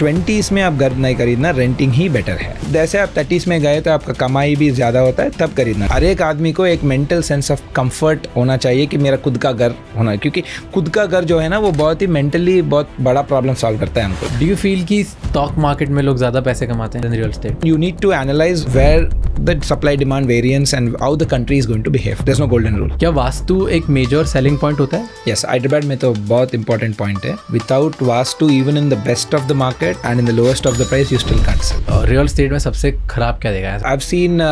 20s में आप घर नहीं खरीदना, रेंटिंग ही बेटर है। जैसे आप 30s में गए तो आपका कमाई भी ज्यादा होता है, तब खरीदना। हर एक आदमी को एक मेंटल सेंस ऑफ कंफर्ट होना चाहिए कि मेरा खुद का घर होना, क्योंकि खुद का घर जो है ना वो बहुत ही मेंटली बहुत बड़ा प्रॉब्लम सॉल्व करता है हमको। डू यू फील कि स्टॉक मार्केट में लोग ज्यादा पैसे कमाते हैं than real estate? You need to analyse where the supply demand variance and how the country is going to behave. There is no golden rule. क्या वास्तु एक मेजर सेलिंग पॉइंट होता है? यस, हैदराबाद में तो बहुत इंपॉर्टेंट पॉइंट है। Without vastu even in the best of the market and in the lowest of the price you still can't sell. Real estate में सबसे खराब क्या देखा है? I've seen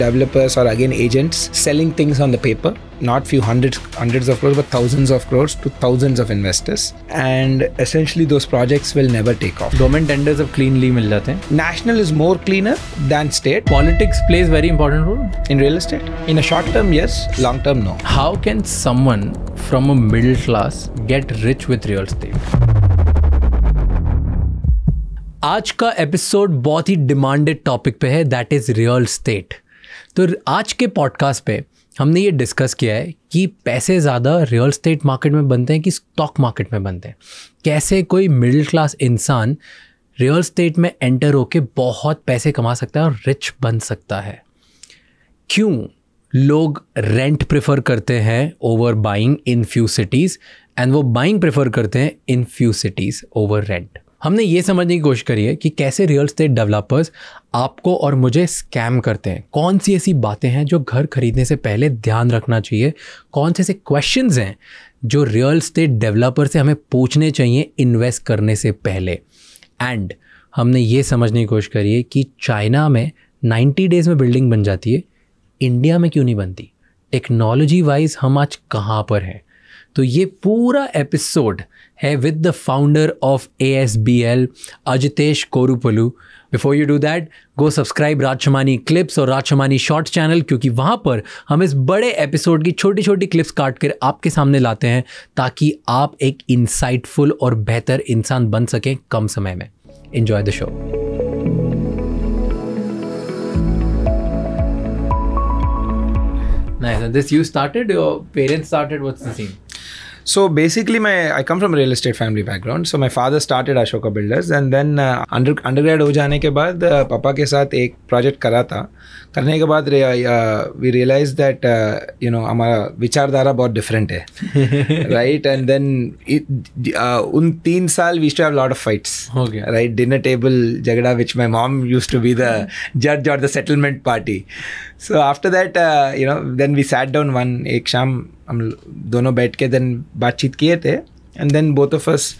developers or again agents selling things on the paper, not few hundreds of crores but thousands of crores to thousands of investors, and essentially those projects will never take off. Government tenders अब cleanly मिल जाते हैं. National is more cleaner than state. Politics plays very important role in real estate. In a short term yes, long term no. How can someone from a middle class get rich with real estate? आज का episode बहुत ही demanded topic पे है, that is real estate. तो आज के podcast पे हमने ये डिस्कस किया है कि पैसे ज़्यादा रियल एस्टेट मार्केट में बनते हैं कि स्टॉक मार्केट में बनते हैं, कैसे कोई मिडिल क्लास इंसान रियल एस्टेट में एंटर होके बहुत पैसे कमा सकता है और रिच बन सकता है, क्यों लोग रेंट प्रेफर करते हैं over buying in few cities and वो बाइंग प्रेफर करते हैं in few cities over rent. हमने ये समझने की कोशिश करी है कि कैसे रियल एस्टेट डेवलपर्स आपको और मुझे स्कैम करते हैं, कौन सी ऐसी बातें हैं जो घर खरीदने से पहले ध्यान रखना चाहिए, कौन से ऐसे क्वेश्चंस हैं जो रियल एस्टेट डेवलपर से हमें पूछने चाहिए इन्वेस्ट करने से पहले। एंड हमने ये समझने की कोशिश करी है कि चाइना में 90 डेज़ में बिल्डिंग बन जाती है, इंडिया में क्यों नहीं बनती, टेक्नोलॉजी वाइज हम आज कहाँ पर हैं। तो ये पूरा एपिसोड है with the founder of ASBL Ajitesh कोरुपलू। Before you do that, go subscribe राजशमानी clips और राजशमानी शॉर्ट्स चैनल, क्योंकि वहाँ पर हम इस बड़े एपिसोड की छोटी छोटी क्लिप्स काट कर आपके सामने लाते हैं ताकि आप एक इंसाइटफुल और बेहतर इंसान बन सकें कम समय में। Enjoy the show. Nice, and this you started, your parents started, what's the scene? So basically, I come from a real estate family background. So my father started Ashoka Builders, and then undergrad हो जाने के बाद पापा के साथ एक project करा था। करने के बाद we realized that हमारा विचारधारा बहुत different है, right? And then उन 3 साल we used to have a lot of fights, okay, right? Dinner table झगड़ा, which my mom used to be the judge or the settlement party. So after that, then we sat down one एक शाम, हम दोनों बैठ के then बातचीत किए थे, and then both of us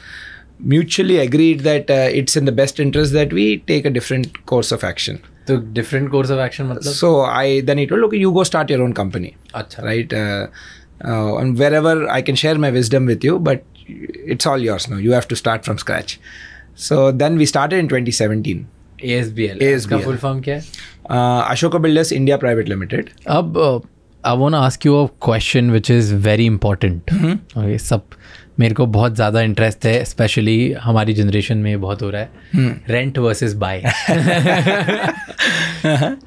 mutually agreed that it's in the best interest that we take a different course of action. तो डिफरेंट कोर्स ऑफ एक्शन मतलब? So I then it will, okay you go start your own company. अच्छा, right, and wherever I can share my wisdom with you, but it's all yours now, you have to start from scratch. So then we started in 2017। ASBL, इसका full form क्या है? Ashoka builders India private limited. अब I want to ask you a question which is very important. Okay, सब मेरे को बहुत ज़्यादा interest है, स्पेशली हमारी जनरेशन में बहुत हो रहा है, रेंट वर्सेस बाय।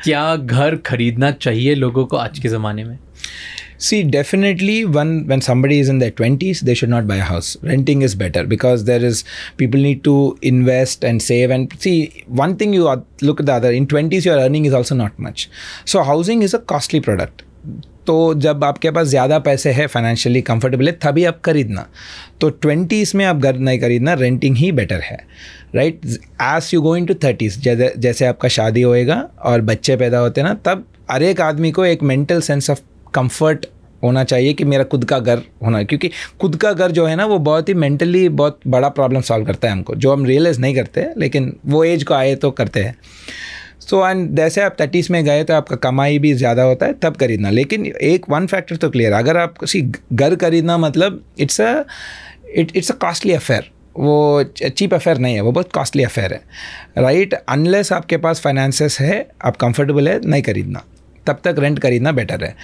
क्या घर खरीदना चाहिए लोगों को आज के ज़माने में? See, definitely when somebody is in their 20s, they should not buy a house. Renting is better because people need to invest and save. And see, one thing you look at the other, in 20s your earning is also not much. So housing is a costly product. तो जब आपके पास ज़्यादा पैसे है, financially comfortable है, तभी आप खरीदना। तो 20s में आप घर नहीं खरीदना, रेंटिंग ही बेटर है, right? As you go in to 30s, जैसे आपका शादी होएगा और बच्चे पैदा होते ना, तब हर एक आदमी को एक मेंटल सेंस ऑफ कंफर्ट होना चाहिए कि मेरा खुद का घर होना, क्योंकि खुद का घर जो है ना वो बहुत ही मेंटली बहुत बड़ा प्रॉब्लम सॉल्व करता है हमको, जो हम रियलाइज़ नहीं करते, लेकिन वो एज को आए तो करते हैं। सो एंड जैसे आप 30s में गए तो आपका कमाई भी ज़्यादा होता है, तब खरीदना। लेकिन एक वन फैक्टर तो क्लियर, अगर आप किसी घर खरीदना मतलब इट्स अ कॉस्टली अफेयर, वो चीप अफेयर नहीं है, वो बहुत कॉस्टली अफेयर है, राइट? अनलेस आपके पास फाइनेंसेस है, आप कंफर्टेबल है, नहीं खरीदना, तब तक रेंट खरीदना बेटर है।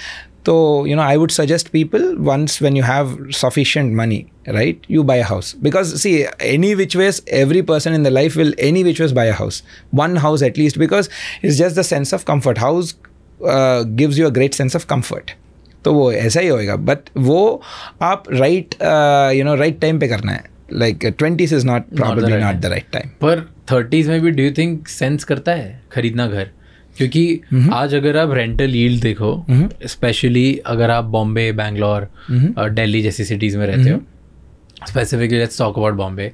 तो I would suggest people, once when you have sufficient money, right, you buy a house, because see, any which ways every person in the life will any which ways buy a house, one house at least, because it's just the sense of comfort. House gives you a great sense of comfort, तो वो ऐसा ही होएगा, but वो आप right time पे करना है, like 20s is not probably not the right time. पर 30s में भी do you think sense करता है खरीदना घर? क्योंकि आज अगर आप rental yield देखो, especially अगर आप बॉम्बे, बैंगलोर और दिल्ली जैसी cities में रहते हो, specifically let's talk about Bombay,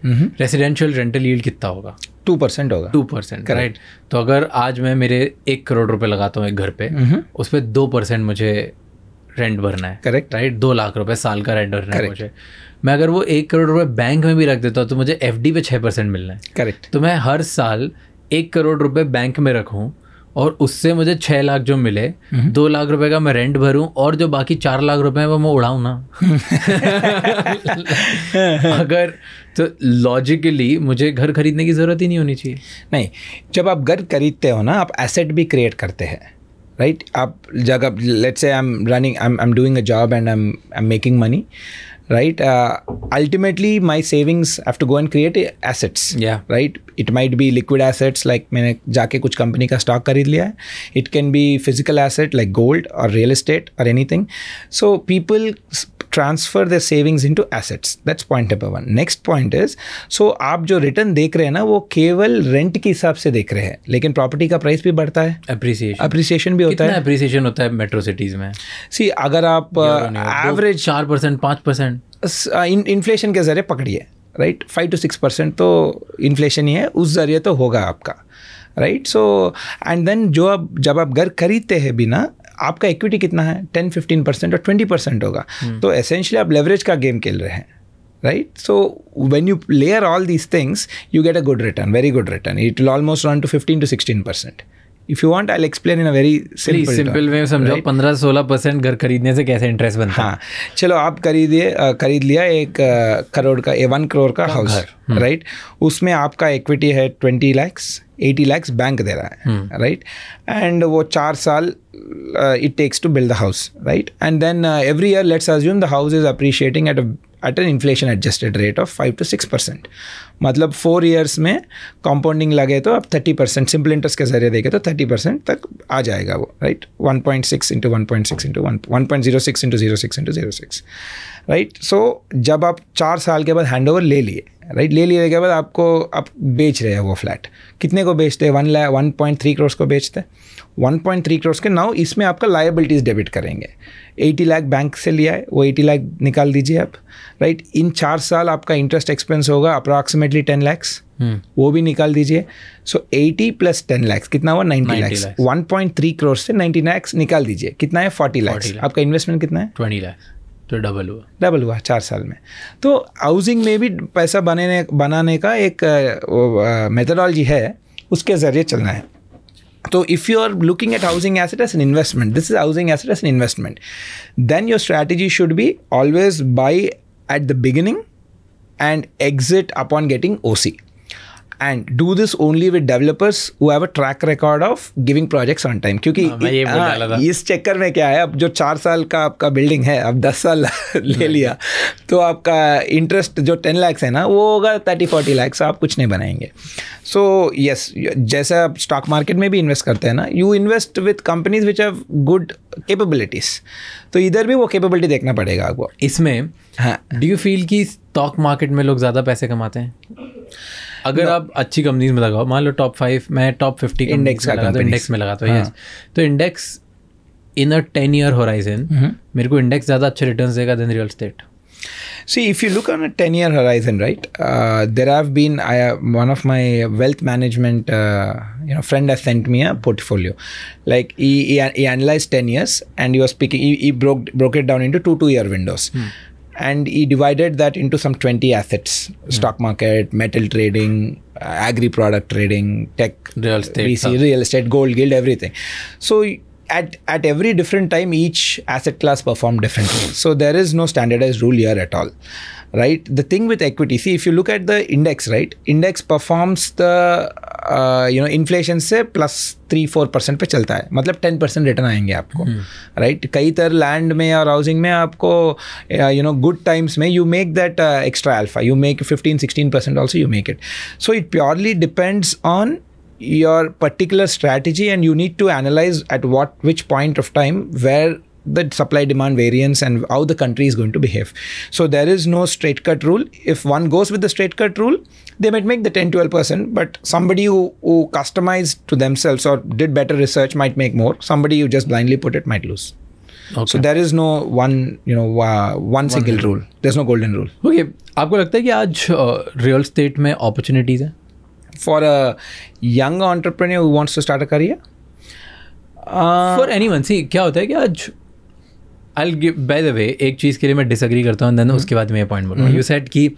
residential rental yield कितना होगा? 2% होगा. 2%, राइट? तो अगर आज मैं मेरे 1 करोड़ रुपए लगाता हूँ एक घर पे, उस पे 2% मुझे रेंट भरना है, करेक्ट? राइट, 2 लाख रुपए साल का रेंट भरना है मुझे. मैं अगर वो 1 करोड़ रुपए बैंक में भी रख देता हूँ तो मुझे एफडी पे 6% मिलना है, करेक्ट? तो मैं हर साल 1 करोड़ रुपए बैंक में रखूँ और उससे मुझे 6 लाख जो मिले, 2 लाख रुपए का मैं रेंट भरूं और जो बाकी 4 लाख रुपए हैं वो मैं उड़ाऊं ना. अगर तो लॉजिकली मुझे घर खरीदने की ज़रूरत ही नहीं होनी चाहिए. नहीं, जब आप घर खरीदते हो ना, आप एसेट भी क्रिएट करते हैं, राइट? आप जगह, let's say I am running, I am doing a job and I am making money, right? Ultimately, my savings have to go and create assets. Yeah. Right. It might be liquid assets like मैंने जाके कुछ company का stock खरीद लिया है. It can be physical asset like gold or real estate or anything. So people transfer their savings into assets. That's point number one. Next point is, so आप जो return देख रहे हैं ना, वो केवल rent के हिसाब से देख रहे हैं, लेकिन property का price भी बढ़ता है. Appreciation. Appreciation भी होता है. कितना appreciation होता है metro cities में? See, अगर आप average 4%, 5%. इन्फ्लेशन के ज़रिए पकड़िए, राइट? 5 to 6% तो इन्फ्लेशन ही है, उस ज़रिए तो होगा आपका, राइट? सो एंड देन जो आप जब आप घर खरीदते हैं बिना, आपका इक्विटी कितना है? 10-15% और 20% होगा. तो एसेंशियली आप लेवरेज का गेम खेल रहे हैं, right? So when you layer all these things, you get a good return, very good return. It will almost run to 15 to 16%. If you want, I'll explain in a very simple way. समझो 15-16% घर खरीदने से कैसे interest बनता है. हाँ, चलो आप खरीद लिया 1 करोड़ का, 1 करोड़ का हाउस, राइट? उसमें आपका इक्विटी है 20 लाख, 80 लाख बैंक दे रहा है, राइट? एंड वो 4 साल it takes to build the house, right? And then every year, let's assume the house is appreciating at an inflation adjusted rate of 5 to 6%. मतलब 4 years में compounding लगे तो आप 30% simple interest के जरिए देखे तो 30% तक आ जाएगा वो, right? 1.06 into 1.06 into 1.06 into 06 into 06, right? So जब आप 4 साल के बाद handover ले लिए, राइट? ले लिए के बाद आपको आप बेच रहे हैं वो फ्लैट. कितने को बेचते हैं? 1.3 करोड़ को बेचते हैं. 1.3 करोड़ के नाउ इसमें आपका लायबिलिटीज़ डेबिट करेंगे. 80 लाख बैंक से लिया है, वो 80 लाख निकाल दीजिए आप, राइट? इन 4 साल आपका इंटरेस्ट एक्सपेंस होगा अप्रॉक्सीमेटली 10 लाख्स, वो भी निकाल दीजिए. सो 80 + 10 लाख कितना हुआ? 90 लाख. 1.3 करोड़ से 90 लाख निकाल दीजिए, कितना है? 40 लाख. आपका इन्वेस्टमेंट कितना है? 20 लाख. तो डबल हुआ 4 साल में. तो हाउसिंग में भी पैसा बनाने का एक मेथडोलॉजी है, उसके ज़रिए चलना है. तो if you are looking at housing asset as an investment, this is housing asset as an investment, then your strategy should be always buy at the beginning and exit upon getting OC. And do this only with developers who have a track record of giving projects on time. क्योंकि इस चक्कर में क्या है, अब जो 4 साल का आपका बिल्डिंग है, अब 10 साल ले लिया तो आपका इंटरेस्ट जो 10 लाख है ना, वो होगा 30-40 लाख. आप कुछ नहीं बनाएंगे. So yes, जैसे आप स्टॉक मार्केट में भी इन्वेस्ट करते हैं ना, you invest with companies which have good capabilities. तो इधर भी वो capability देखना पड़ेगा आपको इसमें. हाँ, do you feel कि स्टॉक मार्केट में लोग ज़्यादा पैसे कमाते हैं? अगर आप अच्छी कंपनीज में लगाओ, मान लो टॉप 5, मैं टॉप 50 इंडेक्स में लगाता हूँ, यस, तो index in a 10 year horizon मेरे को इंडेक्स ज़्यादा अच्छे रिटर्न्स देगा than real estate. See, if you look on a 10-year horizon, right? There have been one of my wealth management, friend has sent me a portfolio. Like he analyzed 10 years, and he was picking. He broke it down into two-year windows. And he divided that into some 20 assets, stock market, metal trading, agri-product trading, tech, real estate, VC, real estate, gold, gilt, everything. So at every different time, each asset class performed differently. So there is no standardized rule here at all, right? The thing with equity, see, if you look at the index, right? Index performs the, inflation से +3-4% पे चलता है, मतलब 10% return आएंगे आपको, right? कई तरह land में और हाउसिंग में आपको, good times में you make that extra alpha, you make 15-16% also, you make it. So it purely depends on your particular strategy, and you need to analyze at which point of time where the supply-demand variance and how the country is going to behave. So there is no straight-cut rule. If one goes with the straight-cut rule, they might make the 10-12%, but somebody who customized to themselves or did better research might make more. Somebody who just blindly put it might lose. Okay. So there is no one, you know, one single rule. There's no golden rule. Okay. आपको लगता है कि आज real estate में opportunities हैं? For a young entrepreneur who wants to start a career? For anyone, see, क्या होता है कि आज I'll give, by the way, एक चीज़ के लिए मैं disagree करता हूँ, then उसके बाद मैं ये point बोलूँगा. You said कि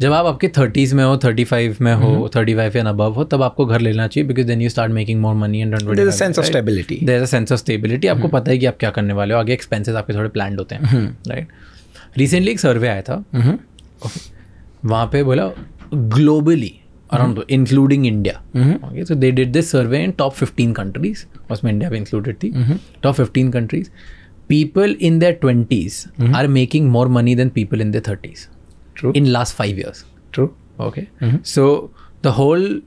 जब आप आपके 30s में हो, 35 में हो, 35 and above हो, तब आपको घर लेना चाहिए, because then you start making more money and don't worry. There's a sense of stability. There's a sense of stability. आपको पता है कि आप क्या करने वाले हो, आगे expenses आपके थोड़े planned होते हैं, right? Recently एक survey आया था, वहाँ पे बोला globally around including India. Okay, so they did this survey in top 15 countries. उसमें India भी included थी. Top 15 countries. People in their 20s are making more money than people in their 30s. True. In last 5 years. True. Okay. So the whole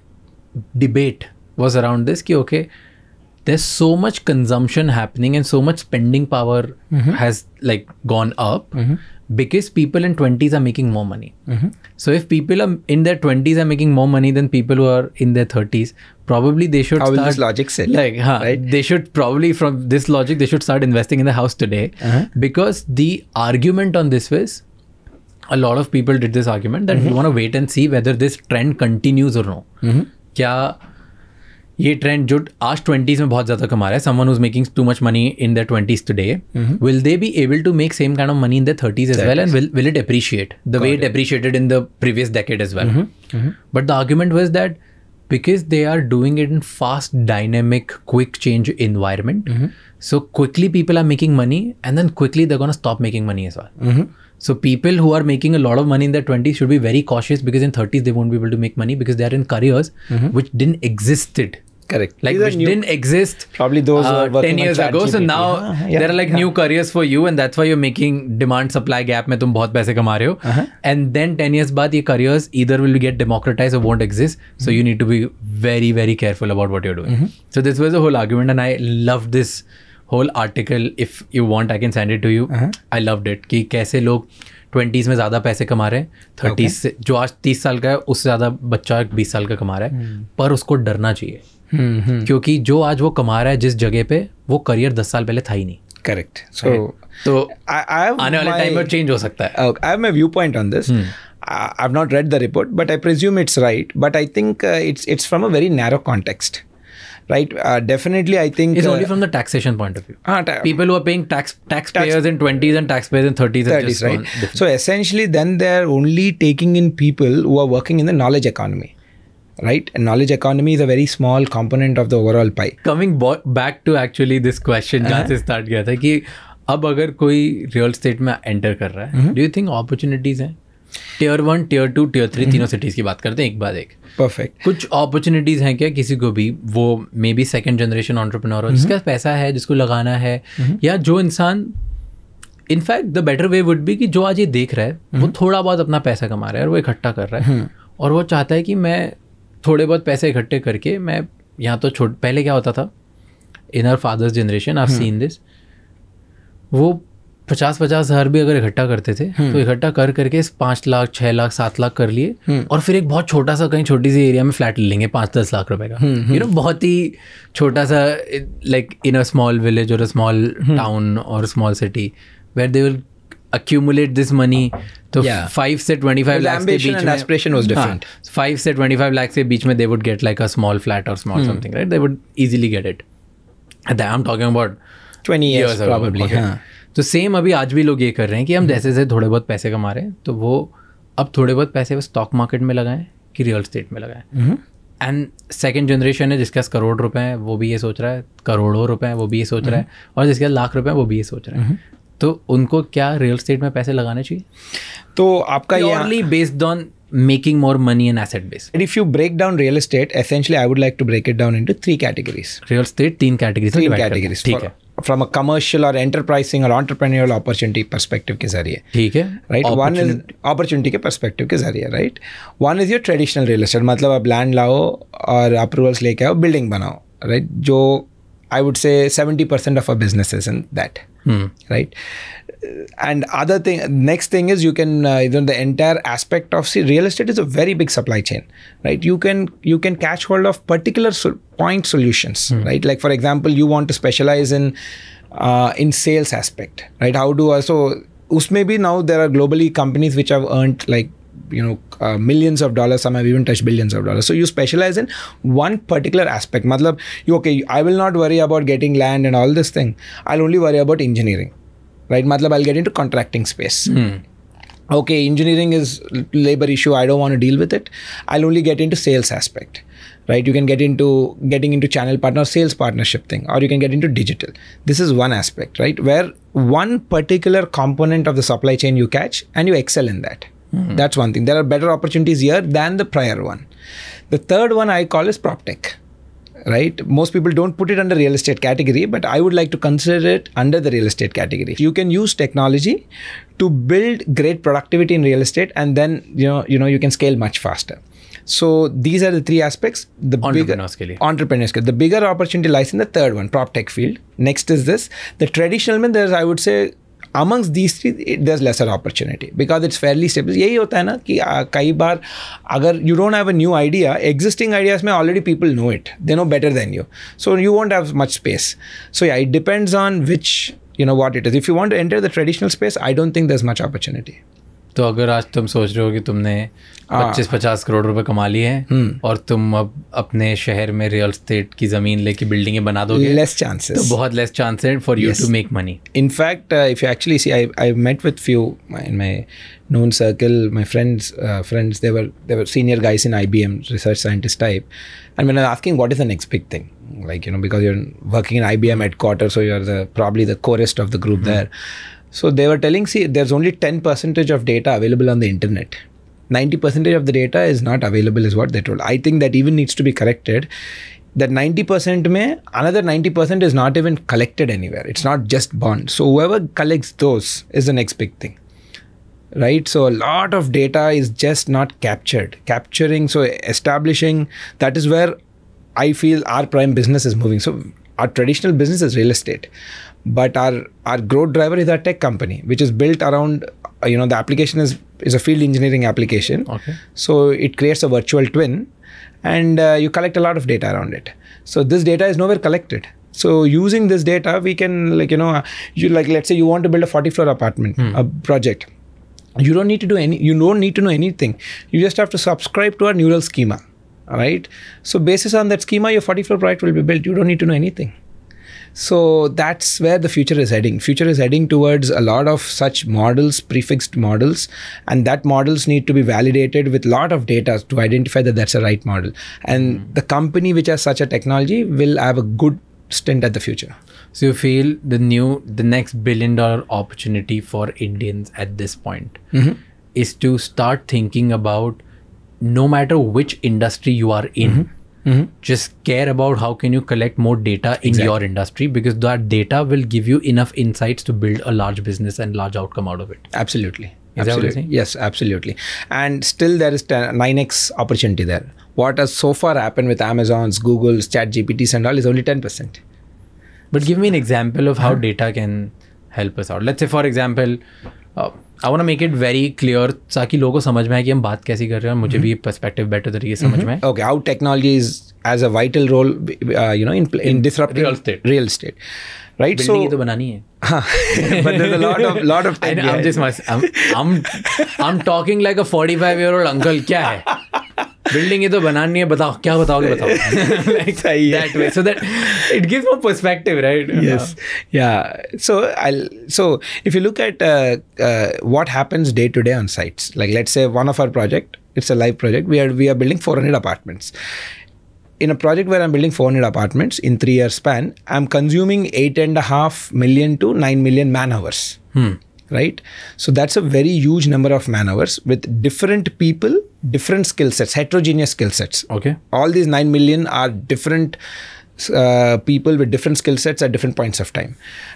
debate was around this. Ki, okay, there's so much consumption happening and so much spending power has like gone up because people in 20s are making more money. So if people are in their 20s are making more money than people who are in their 30s, probably they should start, this logic sell? Like, right? They should probably from this logic, they should start investing in the house today because the argument on this was, a lot of people did this argument that we want to wait and see whether this trend continues or no. Kya ye trend jo aaj 20s mein bahut zyada kama raha hai, someone who's making too much money in their 20s today, will they be able to make same kind of money in their 30s as well, and will it appreciate the way it appreciated in the previous decade as well? But the argument was that because they are doing it in fast, dynamic, quick change environment, so quickly people are making money and then quickly they're going to stop making money as well. So people who are making a lot of money in their 20s should be very cautious, because in 30s they won't be able to make money because they are in careers which didn't existed. Correct. Like these which didn't exist probably those 10 years ago. So now there are like new careers for you, and that's why you're making demand supply gap mein tum bahut paise kama rahe ho. And then 10 years baad ye careers either will get democratized or won't exist. So you need to be very, very careful about what you're doing. So this was the whole argument, and I loved this whole article. If you want I can send it to you. I loved it कि कैसे लोग 20s में ज़्यादा पैसे कमा रहे हैं 30s से, जो आज 30 साल का है उससे ज़्यादा बच्चा 20 साल का कमा रहा है, पर उसको डरना चाहिए क्योंकि जो आज वो कमा रहा है जिस जगह पे वो करियर 10 साल पहले था ही नहीं. Correct. So I have आने वाले टाइम में चेंज हो सकता है. I have my viewpoint on this. I've not read the report, but I presume it's right. But I think it's from a very narrow context. Right, definitely I think... It's only from the taxation point of view. People who are paying taxpayers in 20s and taxpayers in 30s are just right. So essentially then they're only taking in people who are working in the knowledge economy. Right, and knowledge economy is a very small component of the overall pie. Coming back to actually this question, जहाँ से start किया था कि अब अगर कोई real estate में enter कर रहा है, do you think opportunities हैं? Tier 1, Tier 2, Tier 3 तीनों cities की बात करते हैं एक बाद एक. Perfect. कुछ opportunities हैं क्या किसी को भी, वो maybe second generation entrepreneur हो जिसका पैसा है, जिसको लगाना है, या जो इंसान in fact the better way would be कि जो आज ये देख रहा है वो थोड़ा बहुत अपना पैसा कमा रहा है और वो इकट्ठा कर रहा है और वो चाहता है कि मैं थोड़े बहुत पैसे इकट्ठे करके मैं यहाँ तो छोट पहले क्या होता था in our fathers generation I have seen this, वो 50-50 हज़ार भी अगर इकट्ठा करते थे तो इकट्ठा कर करके 5 लाख 6 लाख 7 लाख कर लिए और फिर एक बहुत छोटा सा कहीं छोटी सी एरिया में फ्लैट ले लेंगे 5-10 लाख रुपए का, यू नो बहुत ही छोटा सा like in a small village और अ स्मॉल टाउन और small city where they will accumulate this money. So 5 से 25 lakhs के बीच में aspiration was different. 5 से 25 lakhs के बीच में they would get like a small flat or small something, right? They would easily get it. And I'm talking about 20 years probably. तो same अभी आज भी लोग ये कर रहे हैं कि हम जैसे जैसे थोड़े बहुत पैसे कमा रहे हैं तो वो अब थोड़े बहुत पैसे वो स्टॉक मार्केट में लगाएं कि रियल स्टेट में लगाएं. एंड सेकंड जनरेशन है जिसके पास करोड़ रुपए हैं वो भी ये सोच रहा है, करोड़ों रुपए हैं वो भी ये सोच रहा है, और जिसके पास लाख रुपए हैं वो भी ये सोच रहा है. तो उनको क्या रियल स्टेट में पैसे लगाने चाहिए? तो आपका ये based on making more money and asset base. And if you break down real estate, essentially I would like to break it down into 3 categories. Real estate 3 categories. 3 categories. From a commercial or enterprising or entrepreneurial opportunity perspective के जरिए. ठीक है. Right. One is opportunity के perspective के जरिए. Right. One is your traditional real estate. मतलब आप land लाओ और approvals लेके आओ, building बनाओ. Right. जो I would say 70% of our business is in that, right? And other thing, next thing is you can, the entire aspect of, see, real estate is a very big supply chain, right? You can catch hold of particular point solutions, right? Like for example, you want to specialize in sales aspect, right? How do I, so usme bhi now there are globally companies which have earned like, millions of dollars, some have even touched billions of dollars. So you specialize in one particular aspect. Matlab, okay, I will not worry about getting land and all this thing. I'll only worry about engineering, right? Matlab, I'll get into contracting space. Okay, engineering is labor issue. I don't want to deal with it. I'll only get into sales aspect, right? You can get into getting into channel partner, sales partnership thing, or you can get into digital. This is one aspect, right? Where one particular component of the supply chain you catch and you excel in that. That's one thing. There are better opportunities here than the prior one. The third one I call is prop tech, right? Most people don't put it under real estate category, but I would like to consider it under the real estate category. You can use technology to build great productivity in real estate, and then you can scale much faster. So these are the three aspects. The entrepreneurs, the bigger opportunity lies in the third one, prop tech field. Next is this. The traditional one, there's, I would say, amongst these three, there's lesser opportunity because it's fairly stable. Yehi hota hai na ki kai baar agar you don't have a new idea, existing ideas mein already people know it. They know better than you. So you won't have much space. So yeah, it depends on which, what it is. If you want to enter the traditional space, I don't think there's much opportunity. So अगर आज तुम सोच रहे हो कि तुमने 25-50 करोड़ रुपए कमा लिए हैं और तुम अब अपने शहर में रियल एस्टेट की जमीन लेके बिल्डिंगें बना दोगे, less chances. तो बहुत less chances for you to make money. In fact, if you actually see, I met with few in my known circle, my friends, they were senior guys in IBM, research scientist type, and when I was asking what is the next big thing, like because you're working in IBM headquarters, so you're probably the corest of the group there. So they were telling, see, there's only 10% of data available on the internet. 90% of the data is not available is what they told. I think that even needs to be corrected. That 90% mein, another 90% is not even collected anywhere. It's not just born. So whoever collects those is the next big thing, right? So a lot of data is just not captured. Capturing, so establishing, that is where I feel our prime business is moving. So our traditional business is real estate, but our growth driver is our tech company, which is built around, the application is a field engineering application. Okay. So it creates a virtual twin and you collect a lot of data around it. So this data is nowhere collected. So using this data, we can let's say you want to build a 40-floor apartment, a project. You don't need to do you don't need to know anything. You just have to subscribe to our neural schema, right? So basis on that schema, your 40-floor project will be built. You don't need to know anything. So that's where the future is heading. Future is heading towards a lot of such models, prefixed models, and that models need to be validated with a lot of data to identify that that's a right model. And the company which has such a technology will have a good stint at the future. So you feel the next $1 billion opportunity for Indians at this point is to start thinking about, no matter which industry you are in, just care about how can you collect more data in your industry, because that data will give you enough insights to build a large business and large outcome out of it. Absolutely. Is that what you're saying? Yes, absolutely. And still there is 9x opportunity there. What has so far happened with Amazon's, Google's, ChatGPT's and all is only 10%. But give me an example of how data can help us out. Let's say, for example, I want to make it very clear ताकि लोगों को समझ में आए कि हम बात कैसी कर रहे हैं, मुझे भी perspective better तरीके से समझ में आए. Okay, how technology is as a vital role, in disrupting real estate, right? Building so, ये तो बनानी है. But there's a lot of tech. I'm just I'm talking like a 45-year-old uncle. क्या है? Building ये तो बनानी है, बताओ क्या बताओगे. Like that way, so that it gives more perspective, right? Yes, yeah. So if you look at what happens day to day on sites, like let's say one of our project, it's a live project. We are building 400 apartments. In a project where I'm building 400 apartments in 3 year span, I'm consuming 8.5 million to 9 million man hours. Right? So that's a very huge number of man hours with different people, different skill sets, heterogeneous skill sets. Okay. All these 9 million are different people with different skill sets at different points of time.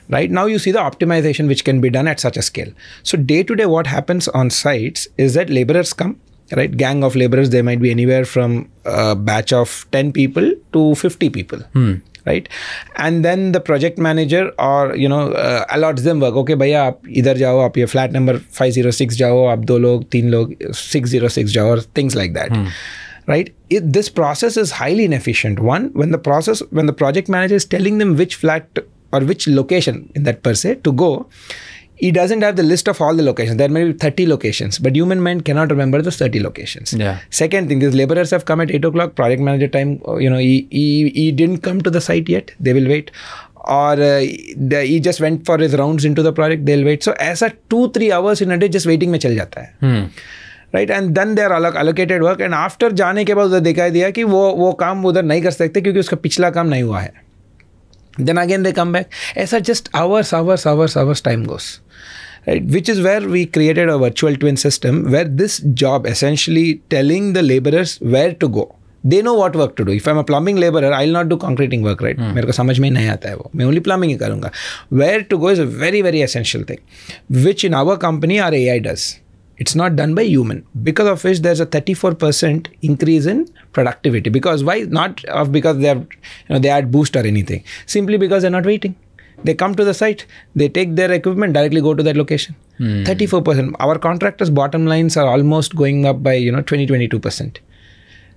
Right? Now you see the optimization which can be done at such a scale. So day to day what happens on sites is that laborers come, right? Gang of laborers, they might be anywhere from a batch of 10 people to 50 people. Hmm. Right? And then the project manager or, you know, allots them work. Okay, bhaiya, aap idhar jao, aap ye flat number 506 jao, aap do log, teen log, 606 jao, or things like that. Hmm. Right? This process is highly inefficient. One, when the project manager is telling them which flat or which location in that per se to go, he doesn't have the list of all the locations. There may be 30 locations, but human mind cannot remember those 30 locations. Yeah. Second thing, these laborers have come at 8 o'clock, project manager time, you know, he didn't come to the site yet, they will wait. Or he just went for his rounds into the project, they'll wait. So, as a 2-3 hours in a day, just waiting mein chal jata hai. Hmm. Right? And then they are allocated work, and after jaane ke baad, they dikhai diya ki wo kaam udhar nahi kar sakte kyunki uska pichla kaam nahi hua hai. Then again they come back. Aisa just hours time goes. Right? Which is where we created a virtual twin system where this job essentially telling the laborers where to go. They know what work to do. If I'm a plumbing laborer, I'll not do concreting work, right? Mere ko samajh mein nahi aata hai wo. Main only plumbing hi karunga. Where to go is a very, very essential thing, which in our company, our AI does. It's not done by human, because of which there's a 34% increase in productivity. Because why? Not because they have, you know, they add boost or anything. Simply because they're not waiting. They come to the site, they take their equipment, directly go to that location. 34%. Our contractors' bottom lines are almost going up by, you know, 20-22%.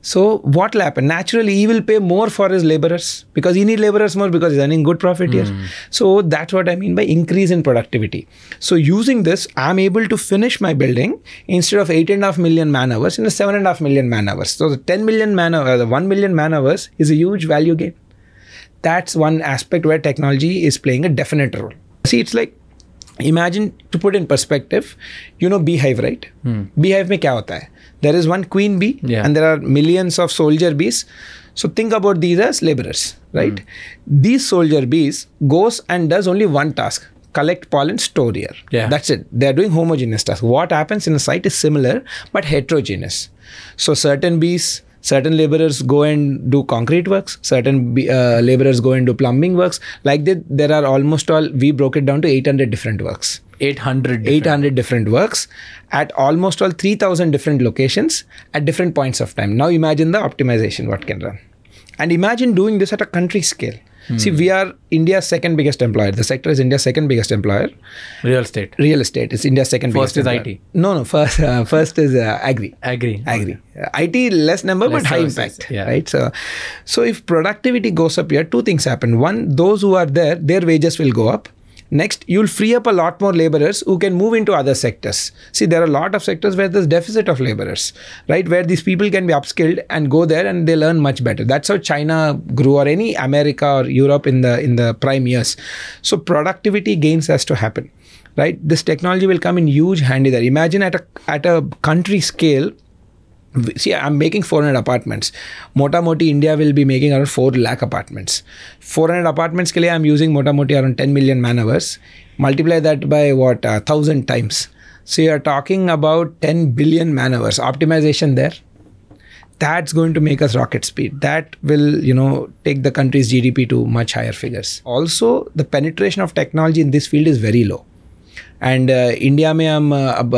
So what will happen? Naturally, he will pay more for his laborers because he needs laborers more because he's earning good profit here. So that's what I mean by increase in productivity. So using this, I'm able to finish my building instead of 8.5 million man hours in a 7.5 million man hours. So the 10 million man hours, the 1 million man hours is a huge value gain. That's one aspect where technology is playing a definite role. See, it's like, imagine, to put in perspective, you know beehive, right? Beehive mein kya hota hai? There is one queen bee and there are millions of soldier bees. So think about these as laborers, right? These soldier bees goes and does only one task, collect pollen, store here. Yeah. That's it. They are doing homogeneous tasks. What happens in a site is similar but heterogeneous. So certain bees, certain laborers go and do concrete works, certain laborers go and do plumbing works. Like that, there are almost all, we broke it down to 800 different works. 800 different works at almost all 3000 different locations at different points of time. Now imagine the optimization what can run, and imagine doing this at a country scale. See, we are India's second biggest employer. The sector is India's second biggest employer. Real estate is India's second biggest employer. First is IT. No, first is agri. IT less number but high impact, right? So if productivity goes up here, two things happen. One, those who are there, their wages will go up. Next, you'll free up a lot more laborers who can move into other sectors. See, there are a lot of sectors where there's deficit of laborers, right? Where these people can be upskilled and go there and they learn much better. That's how China grew, or any America or Europe in the prime years. So productivity gains has to happen, right? This technology will come in huge handy there. Imagine at a country scale. See, I'm making 400 apartments. Mota-moti India will be making around 4 lakh apartments. 400 apartments ke liye I'm using mota-moti around 10 million man hours. Multiply that by what? 1000 times. So you're talking about 10 billion man hours. Optimization there. That's going to make us rocket speed. That will, you know, take the country's GDP to much higher figures. Also, the penetration of technology in this field is very low. And India mein hum,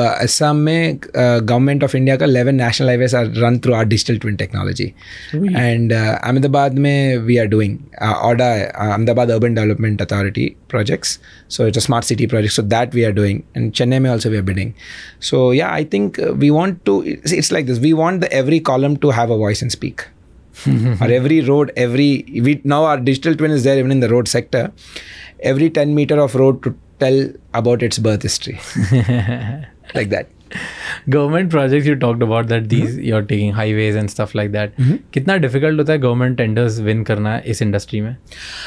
Assam mein, government of India ka 11 national highways are run through our digital twin technology. Really? And Ahmedabad mein we are doing AUDA, Ahmedabad Urban Development Authority projects. So it's a smart city project. So that we are doing. And Chennai mein also we are bidding. So yeah, I think we want to, it's like this. We want every column to have a voice and speak. Or every road, now our digital twin is there even in the road sector. Every 10 meter of road to tell about its birth history. Like that. Government projects you talked about that these you're taking highways and stuff like that. Kitna difficult hota hai government tenders win karna is industry mein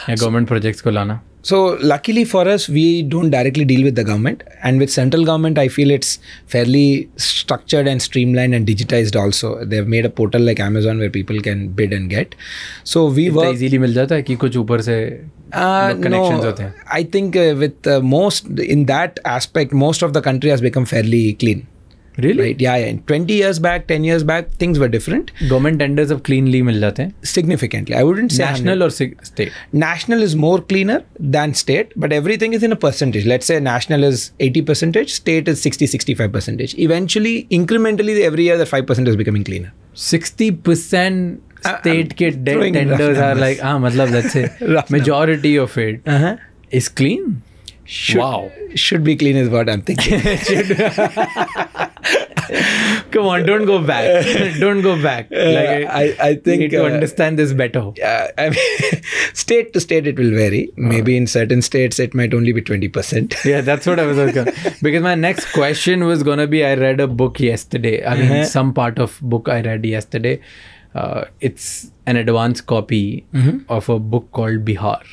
ya government projects ko lana? So luckily for us, we don't directly deal with the government, and with central government I feel it's fairly structured and streamlined and digitized also. They've made a portal like Amazon where people can bid and get. So we work easily mil jata hai ki kuch upar se connections hote hain? I think with most in that aspect most of the country has become fairly clean. Really? Right. Yeah, yeah. In 20 years back, 10 years back, things were different. Government tenders of cleanly mil jate hain? Significantly. I wouldn't say national 100. Or state. National is more cleaner than state, but everything is in a percentage. Let's say national is 80%, state is 60-65%. Eventually, incrementally, every year the 5% is becoming cleaner. 60% state ke tenders are like, let's say majority of it is clean. Should be clean is what I'm thinking. Come on, don't go back. Don't go back. Like, I think you need to understand this better. Yeah, I mean, state to state it will vary. Maybe in certain states it might only be 20%. Yeah, that's what I was going. Because my next question was gonna be, I read a book yesterday. I mean, some part of book I read yesterday. It's an advanced copy of a book called Bihar.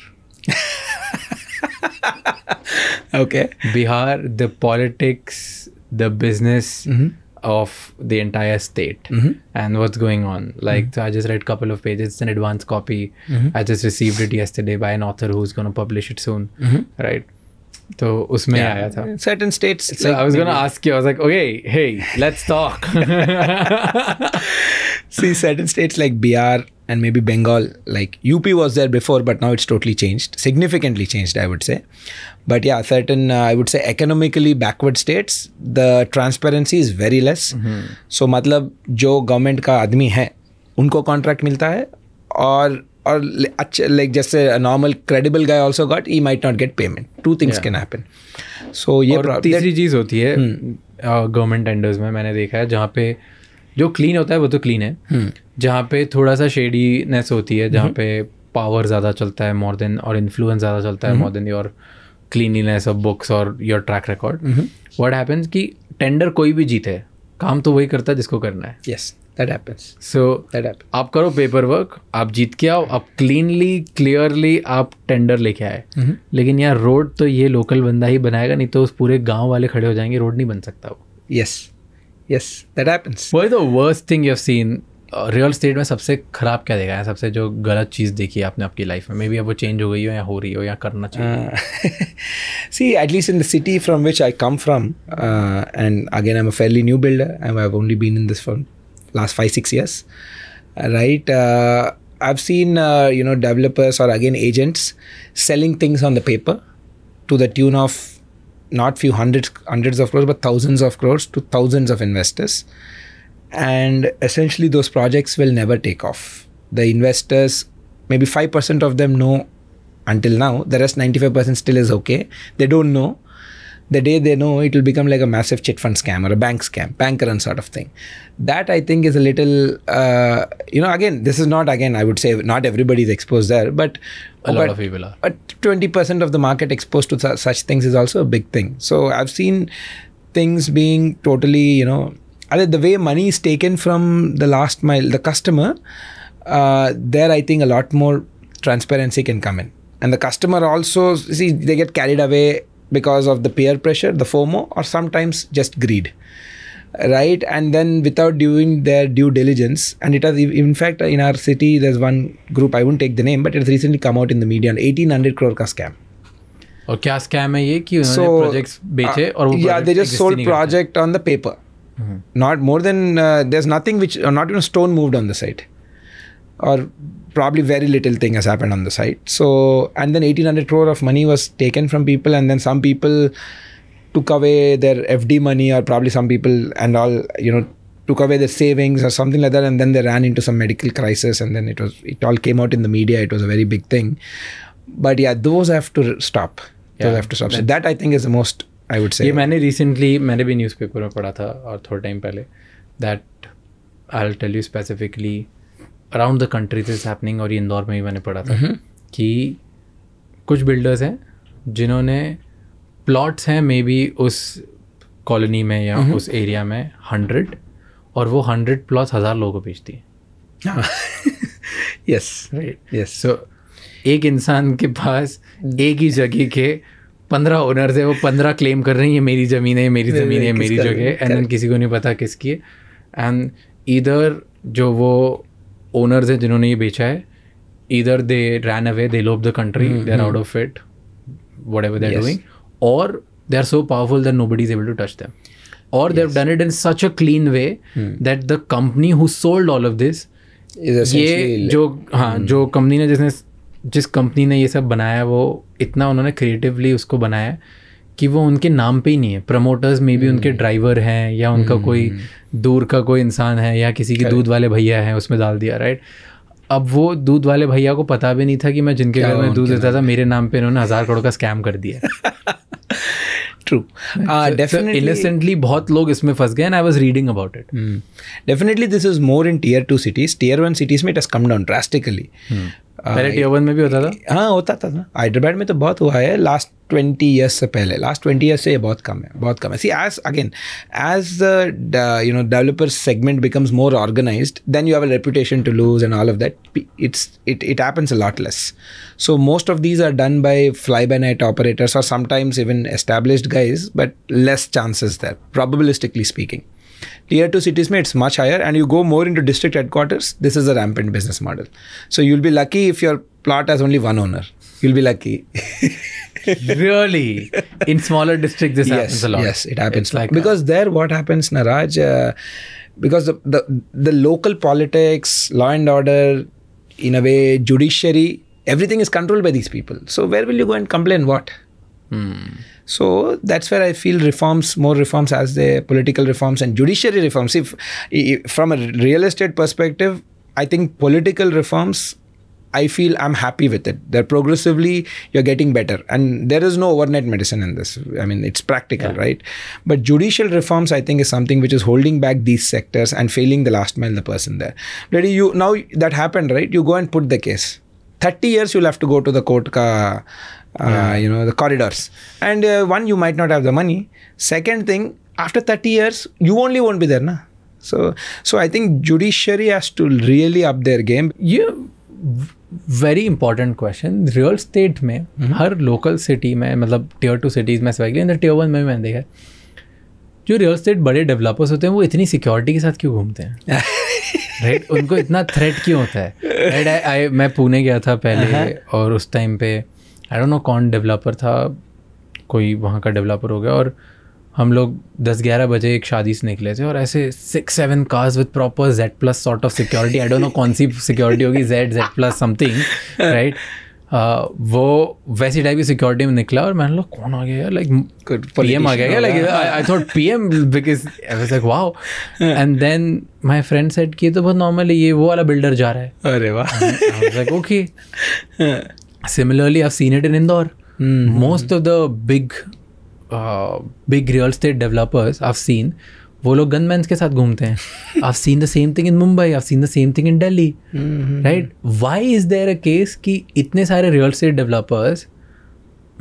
Okay. Bihar, the politics, the business of the entire state and what's going on. Like, so I just read a couple of pages. It's an advanced copy. I just received it yesterday by an author who's going to publish it soon. Right. So, usme aaya tha. Certain states. So, like, I was going to ask you, I was like, okay, hey, let's talk. See, certain states like Bihar and maybe Bengal, like UP was there before, but now it's totally changed, significantly changed, I would say. But yeah, certain, I would say economically backward states, the transparency is very less. So, matlab, jo government ka admi hai, unko contract milta hai, or like just a normal credible guy also got, he might not get payment. Two things can happen. So, ye problem. Aur teesri cheez hoti hai, government tenders mein, maine dekha hai, jahan pe जो clean होता है वो तो clean है, जहाँ पे थोड़ा सा शेडीनेस होती है, जहाँ पे पावर ज़्यादा चलता है मोर देन, और इन्फ्लुएंस ज़्यादा चलता है more than your cleanliness of books और your track record. What happens कि टेंडर कोई भी जीते, काम तो वही करता है जिसको करना है. Yes, that happens. सो आप करो पेपर वर्क, आप जीत के आओ, आप क्लीनली क्लियरली आप टेंडर लेके आए, लेकिन यार रोड तो ये लोकल बंदा ही बनाएगा, नहीं तो उस पूरे गाँव वाले खड़े हो जाएंगे, रोड नहीं बन सकता वो. Yes. Yes, that happens. What is the worst thing you have seen? Real estate में सबसे खराब क्या देखा है? सबसे जो गलत चीज़ देखी है आपने आपकी लाइफ में? Maybe अब वो change हो गई हो या हो रही हो या करना चाहिए. See, at least in the city from which I come from, and again I'm a fairly new builder, and I've only been in this for last 5-6 years, right? I've seen you know, developers or again agents selling things on the paper to the tune of not few hundreds of crores, but thousands of crores to thousands of investors. And essentially those projects will never take off. The investors, maybe 5% of them know until now, the rest 95% still is okay. They don't know. The day they know, it will become like a massive chit fund scam or a bank scam, bank run sort of thing. That I think is a little, you know, again, this is not, again, I would say not everybody is exposed there, but a lot of people are. But 20% of the market exposed to such things is also a big thing. So I've seen things being totally, you know, the way money is taken from the last mile, the customer, there I think a lot more transparency can come in. And the customer also, see, they get carried away because of the peer pressure, the FOMO, or sometimes just greed, right? And then without doing their due diligence, and it has, in fact, in our city, there's one group, I won't take the name, but it has recently come out in the media, an 1800 crore ka scam. Aur kya scam hai ye ki unhone projects beche aur wo project, yeah, they just sold project on the paper. Not more than, there's nothing which, not even a stone moved on the site. Or probably very little thing has happened on the site. So, and then 1800 crore of money was taken from people, and then some people took away their FD money, or probably some people and all, you know, took away their savings or something like that, and then they ran into some medical crisis, and then it all came out in the media. It was a very big thing. But yeah, those have to stop. Yeah, those have to stop. So that I think is the most, I would say. Yeah, मैंने recently मैंने भी newspaper में पढ़ा था और थोड़ा time पहले, that I'll tell you specifically. Around the country this happening, और ये इंदौर में भी मैंने पढ़ा था कि कुछ बिल्डर्स हैं जिन्होंने प्लॉट्स हैं मे बी उस कॉलोनी में या उस एरिया में 100, और वो 100 प्लॉट्स 1000 लोगों को बेचती है. Yes, right, yes. सो एक इंसान के पास एक ही जगह के 15 ओनर्स है, वो 15 क्लेम कर रहे हैं, ये मेरी ज़मीन है, मेरी ज़मीन है, मेरी जगह है, एंड किसी को नहीं पता किसकी है. एंड इधर जो वो ओनर्स हैं जिन्होंने ये बेचा है, इधर they ran away, they love the country, they are out of it, whatever they are doing, और they are so powerful that nobody is able to touch them. or they've done it in such a clean way that the company who sold all of this is essentially जो company ने जिस company ने ये सब बनाया वो इतना उन्होंने creatively उसको बनाया कि वो उनके नाम पे ही नहीं है. Promoters maybe उनके driver हैं या उनका कोई दूर का कोई इंसान है या किसी की दूध वाले भैया हैं उसमें डाल दिया, right? अब वो दूध वाले भैया को पता भी नहीं था कि मैं जिनके घर में दूध देता था मेरे नाम पे इन्होंने 1000 करोड़ का स्कैम कर दिया. True. Definitely. So innocently, बहुत लोग इसमें फंस गए and I was reading about it. Definitely, this is more in tier 2 cities. Tier 1 cities में it has come down drastically. पहले tier 1 में भी होता था? हाँ, होता था ना. हैदराबाद में तो बहुत हुआ है last 20 years से पहले. Last 20 years से ये बहुत कम है, बहुत कम है. See, as the developer segment becomes more organized, then you have a reputation to lose and all of that. It happens a lot less. So most of these are done by fly-by-night operators or sometimes even established guys, but less chances there, probabilistically speaking. Tier 2 cities mein, it's much higher, and you go more into district headquarters, this is a rampant business model. So you'll be lucky if your plot has only one owner. You'll be lucky. Really? In smaller districts, this happens a lot. Yes, it happens. Like because there, what happens, Naraj, because the local politics, law and order, in a way, judiciary, everything is controlled by these people. So where will you go and complain what? So that's where I feel reforms, more reforms as the political reforms and judiciary reforms. If from a real estate perspective, I think political reforms, I feel I'm happy with it. They're progressively, you're getting better. And there is no overnight medicine in this. I mean, it's practical, right? But judicial reforms, I think, is something which is holding back these sectors and failing the last mile, the person there. Really, now that happened, right? You go and put the case. 30 years you'll have to go to the court the corridors, and one, you might not have the money. Second thing, after 30 years you only won't be there, na? So I think judiciary has to really up their game. Very important question. Real estate mein, har local city mein, matlab tier 2 cities mein especially, and the tier 1 mein dekha जो real estate बड़े developers होते हैं वो इतनी security के साथ क्यों घूमते हैं? Right? उनको इतना threat क्यों होता है? Right? मैं पुणे गया था पहले और उस time पे I don't know कौन developer था, कोई वहाँ का developer हो गया और हम लोग 10-11 बजे एक शादी से निकले थे और ऐसे 6-7 cars with proper Z+ sort of security, I don't know कौन सी security होगी, Z+ something, right? वो वैसी टाइप की सिक्योरिटी में निकला और मैंने लोग कौन आ गया यार, लाइक पीएम आ गया, like I thought PM because I was like wow, and then my friend said कि तो बहुत नॉर्मल है, ये वो वाला बिल्डर जा रहा है. अरे वाह. I was like okay. Similarly I have seen it in Indore. Most of the big real estate developers I have seen, वो लोग गनमैन के साथ घूमते हैं. I have seen the same thing in Mumbai, I have seen the same thing in Delhi, right? Why is there a case कि इतने सारे real estate developers,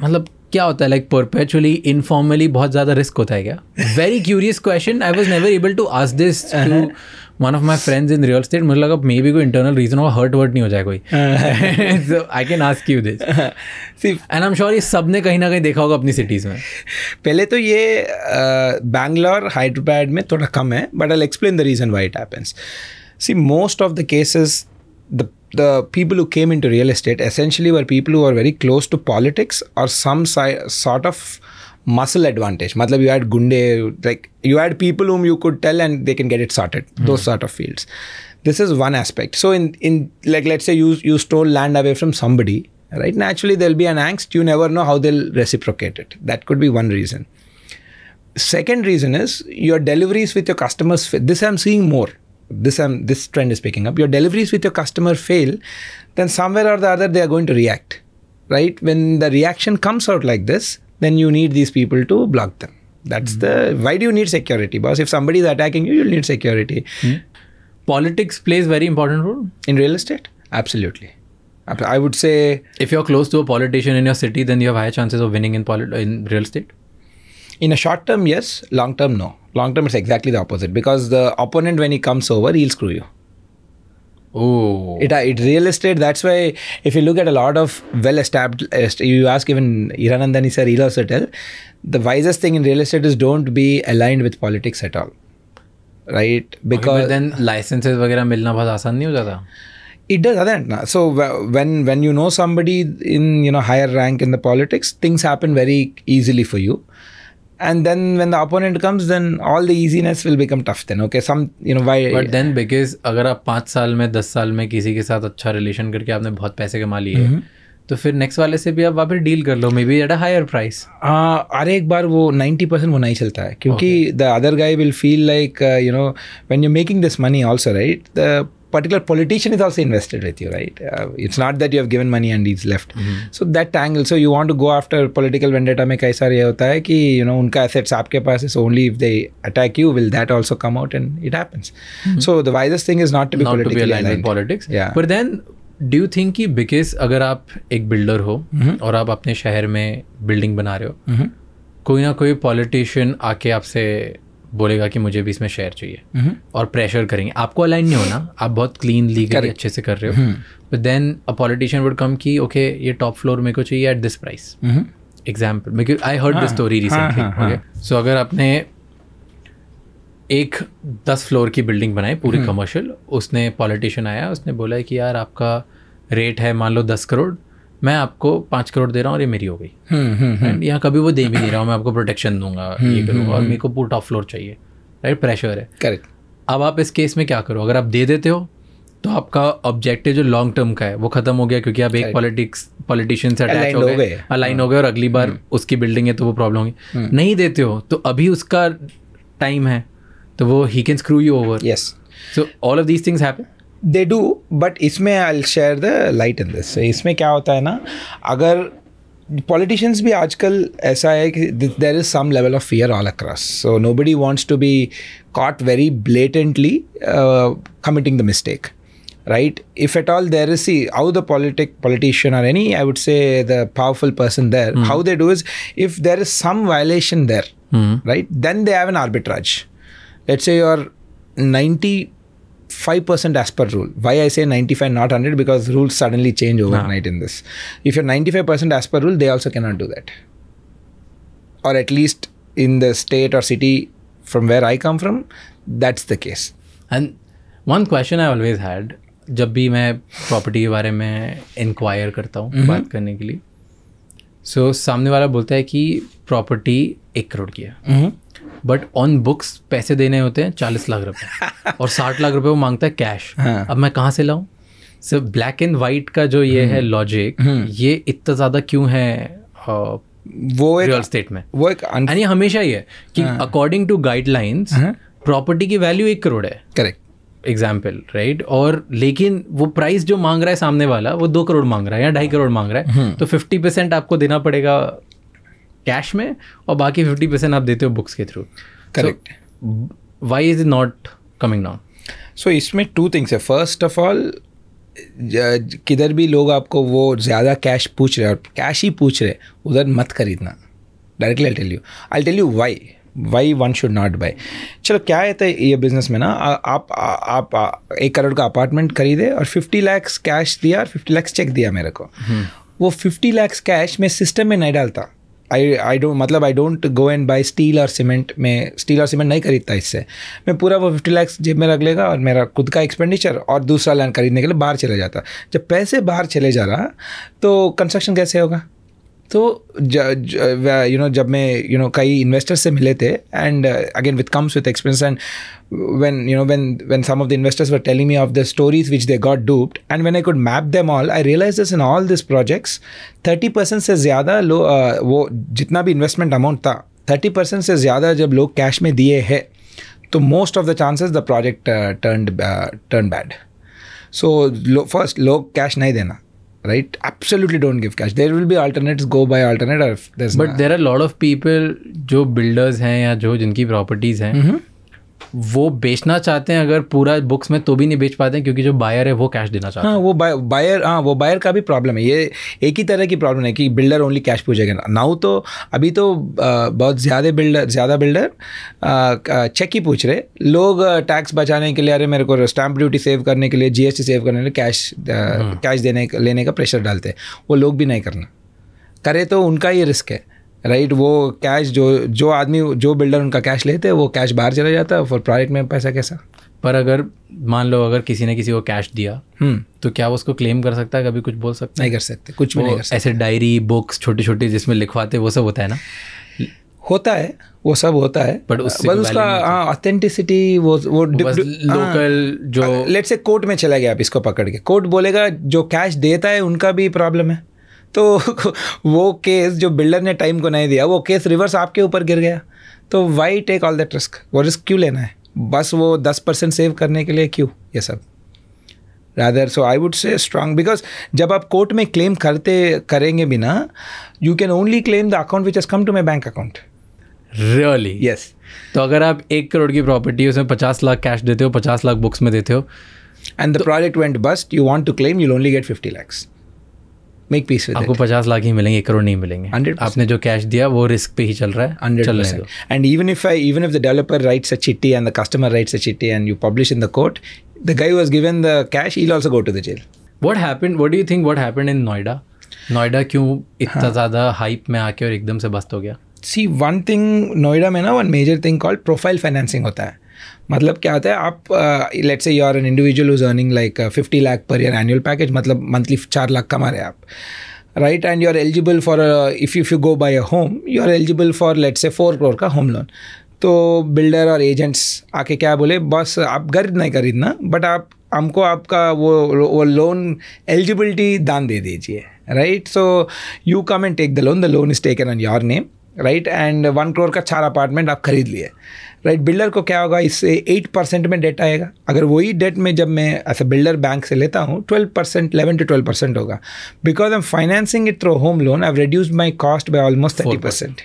मतलब क्या होता है, लाइक परपेचुअली इनफॉर्मली बहुत ज़्यादा रिस्क होता है क्या? Very curious question. I was never able to ask this to one of my friends in real estate. मुझे लगा मे बी कोई इंटरनल रीजन होगा, हर्ट वर्ट नहीं हो जाए कोई. So I can ask you this, and I am sure ये सब ने कहीं ना कहीं देखा होगा अपनी सिटीज़ में. पहले तो ये बैंगलोर हैदराबाद में थोड़ा कम है, but I will explain the reason why it happens. See, most of the cases the people who came into real estate essentially were people who were very close to politics or some sort of muscle advantage. Matlab, you had gunde, like you had people whom you could tell and they can get it sorted. Those sort of fields. This is one aspect. So in like, let's say you stole land away from somebody, right? Naturally, there'll be an angst. You never know how they'll reciprocate it. That could be one reason. Second reason is your deliveries with your customers. This I'm seeing more. This trend is picking up. Your deliveries with your customer fail, then somewhere or the other they are going to react, right? When the reaction comes out like this, then you need these people to block them. That's the why do you need security, boss? If somebody is attacking you, you'll need security. Politics plays very important role in real estate. Absolutely. I would say if you're close to a politician in your city, then you have higher chances of winning in real estate. In a short term, yes. Long term, no. Long term, it's exactly the opposite, because the opponent, when he comes over, he'll screw you. Oh. It real estate. That's why if you look at a lot of well-established, you ask even Hiranandani sir, Elo Satel, the wisest thing in real estate is don't be aligned with politics at all, right? Because okay, then licenses वगैरह मिलना बहुत आसान नहीं हो जाता. It does that, na? So when you know somebody in higher rank in the politics, things happen very easily for you. And then when the opponent comes, then all the easiness will become tough then, okay? Some, you know, why... But then because अगर आप 5 साल में 10 साल में किसी के साथ अच्छा relation करके आपने बहुत पैसे कमा लिए हैं, तो फिर next वाले से भी आप वापस deal कर लो, maybe at a higher price. अरे एक बार वो 90% वो नहीं चलता है, क्योंकि the other guy will feel like, you know, when you're making this money also, right? The particular politician is also invested with you, right? It's not that you have given money and he's left. So that angle, so you want to go after political vendetta mein kaisa ye hota hai ki, you know, unka assets aapke paas hai, so only if they attack you will that also come out, and it happens. So the wisest thing is not to be politically aligned with politics. Yeah. But then do you think ki because agar aap ek builder ho aur aap apne shahar mein building bana rahe ho, koi na koi politician aake aapse बोलेगा कि मुझे भी इसमें share चाहिए और pressure करेंगे. आपको align नहीं होना, आप बहुत क्लीन लीगली अच्छे से कर रहे हो, but then a politician would come कि ओके ये टॉप फ्लोर मेरे को चाहिए at this price. Example, because I heard this story recently. So अगर आपने एक 10 फ्लोर की बिल्डिंग बनाई पूरी कमर्शियल, उसने पॉलिटिशियन आया, उसने बोला कि यार आपका रेट है मान लो 10 करोड़, मैं आपको 5 करोड़ दे रहा हूँ और ये मेरी हो गई. यहाँ कभी वो दे भी नहीं रहा हूँ, मैं आपको प्रोटेक्शन दूंगा, ये करूँगा और मेरे को पूरा टॉप फ्लोर चाहिए, राइट? प्रेशर है. करेक्ट. अब आप इस केस में क्या करो? अगर आप दे देते हो तो आपका ऑब्जेक्टिव जो लॉन्ग टर्म का है वो खत्म हो गया, क्योंकि आप एक पॉलिटिशियन से अटैच हो गए, अलाइन हो गए, और अगली बार उसकी बिल्डिंग है तो वो प्रॉब्लम होगी. नहीं देते हो तो अभी उसका टाइम है, तो वो ही can screw you over. Yes, so all of these things happen. They do, but इसमें I'll share the light in this. इसमें क्या होता है ना, अगर politicians भी आजकल ऐसा है कि there is some level of fear all across. So nobody wants to be caught very blatantly committing the mistake, right? If at all there is, see how the politician or any, I would say the powerful person there, how they do is if there is some violation there, right? Then they have an arbitrage. Let's say your 95% as per rule. Why I say 95, not 100, because rules suddenly change overnight in this. If you're 95% as per rule, they also cannot do that. Or at least in the state or city from where I come from, that's the case. And one question I always had, जब भी मैं property के बारे में inquire करता हूँ बात करने के लिए, so सामने वाला बोलता है कि property 1 करोड़ की है. बट ऑन बुक्स पैसे देने होते हैं 40 लाख रुपए और 60 लाख रुपए वो मांगता है कैश. अब मैं कहाँ से लाऊँ? सिर्फ ब्लैक एंड वाइट का जो ये है लॉजिक, ये इतना ज़्यादा क्यों है वो रियल स्टेट में? वो एक यानी हमेशा ही है कि अकॉर्डिंग टू गाइडलाइंस प्रॉपर्टी की वैल्यू 1 करोड़ है. Correct example, right? और लेकिन वो प्राइस जो मांग रहा है सामने वाला, वो 2 करोड़ मांग रहा है या 2.5 करोड़ मांग रहा है, तो 50% आपको देना पड़ेगा कैश में और बाकी 50% आप देते हो बुक्स के through. Correct. Why is it not coming now? So इसमें 2 थिंग्स है. फर्स्ट ऑफ ऑल, किधर भी लोग आपको वो ज़्यादा कैश पूछ रहे और कैश ही पूछ रहे, उधर मत खरीदना. Directly I tell you why one should not buy. चलो क्या है तो ये बिजनेस में ना, आप 1 करोड़ का अपार्टमेंट खरीदे और 50 लाख कैश दिया और 50 लाख चेक दिया मेरे को. वो 50 लाख कैश मैं सिस्टम में नहीं डालता. I don't go and buy steel और cement में. steel और cement नहीं खरीदता. इससे मैं पूरा वो 50 लाख जेब में रख लेगा और मेरा खुद का एक्सपेंडिचर और दूसरा लैंड खरीदने के लिए बाहर चले जाता. जब पैसे बाहर चले जा रहा तो कंस्ट्रक्शन कैसे होगा? तो जब मैं कई इन्वेस्टर्स से मिले थे, and again with comes with experience, and when some of the investors were telling me of the stories which they got duped, and when I could map them all, I realized this in all these projects, 30% से ज़्यादा वो जितना भी investment amount था, 30% से ज़्यादा जब लोग कैश में दिए हैं तो most of the chances the project turn bad. So first, लोग कैश नहीं देना, right? Absolutely don't give cash. There will be alternates, go buy alternate. Or if there's but there are a lot of people जो builders हैं या जो जिनकी properties हैं, वो बेचना चाहते हैं अगर पूरा बुक्स में तो भी नहीं बेच पाते हैं, क्योंकि जो बायर है वो कैश देना चाहते हैं. वो बायर का भी प्रॉब्लम है. ये एक ही तरह की प्रॉब्लम है कि बिल्डर ओनली कैश पूछेगा नाउ. तो अभी तो बहुत ज़्यादा बिल्डर चेक ही पूछ रहे. लोग टैक्स बचाने के लिए, अरे मेरे को स्टैंप ड्यूटी सेव करने के लिए, GST सेव करने के लिए कैश लेने का प्रेशर डालते हैं. वो लोग भी नहीं करना करे तो उनका ये रिस्क है, राइट? वो कैश जो बिल्डर उनका कैश लेते हैं वो कैश बाहर चला जाता है. फॉर प्रोजेक्ट में पैसा कैसा? पर अगर मान लो अगर किसी ने किसी को कैश दिया तो क्या वो उसको क्लेम कर सकता है? कभी कुछ बोल सकता? नहीं कर सकते, कुछ भी नहीं कर सकते. ऐसे डायरी बुक्स छोटी छोटी जिसमें लिखवाते वो सब होता है ना, होता है वो सब होता है, बट उसका ऑथेंटिसिटी वो लोकल जो लेट्स से कोर्ट में चला गया, आप इसको पकड़ के कोर्ट बोलेगा जो कैश देता है उनका भी प्रॉब्लम है, तो वो केस जो बिल्डर ने टाइम को नहीं दिया वो केस रिवर्स आपके ऊपर गिर गया। तो why take all that risk, वो रिस्क क्यों लेना है बस वो 10% सेव करने के लिए क्यों ये सब। Rather so I would say strong, because जब आप कोर्ट में क्लेम करेंगे बिना, you can only claim the account which has come to my bank account. Really? Yes. तो अगर आप 1 करोड़ की प्रॉपर्टी उसमें 50 लाख कैश देते हो, 50 लाख बुक्स में देते हो and the project went bust, you want to claim, you only get 50 lakh. Make peace with it. आपको 50 लाख ही मिलेंगे, 1 करोड़ नहीं मिलेंगे। 100%। आपने जो कैश दिया वो रिस्क पे ही चल रहा है। 100%। And even if the developer writes a chitthi and the customer writes a chitthi and you publish in the court, the guy who was given the cash, he'll also go to the jail. What happened? What do you think? What happened in Noida? Noida क्यों इतना ज़्यादा hype में आके और एकदम से बस्त हो गया? See, one thing Noida में ना one major thing called profile financing होता है। मतलब क्या होता है, आप let's say you are an individual who's earning like 50 lakh per year annual package, मतलब मंथली 4 लाख कमा रहे हैं आप, right? And you are eligible for if you go buy a home, you are eligible for let's say 4 crore का home loan. तो builder और agents आके क्या बोले, बस आप घर नहीं खरीदना, बट आप हमको आपका वो लोन एलिजिबिलिटी दान दे दीजिए, right? So you come and take the loan is taken on your name, right? And 1 crore का 4 अपार्टमेंट आप खरीद लिए, राइट? बिल्डर को क्या होगा, इससे 8% में डेट आएगा। अगर वही डेट में जब मैं ऐसा बिल्डर बैंक से लेता हूँ 12%, 11 to 12% होगा, because I am financing it through home loan. I have reduced my cost by almost 30%,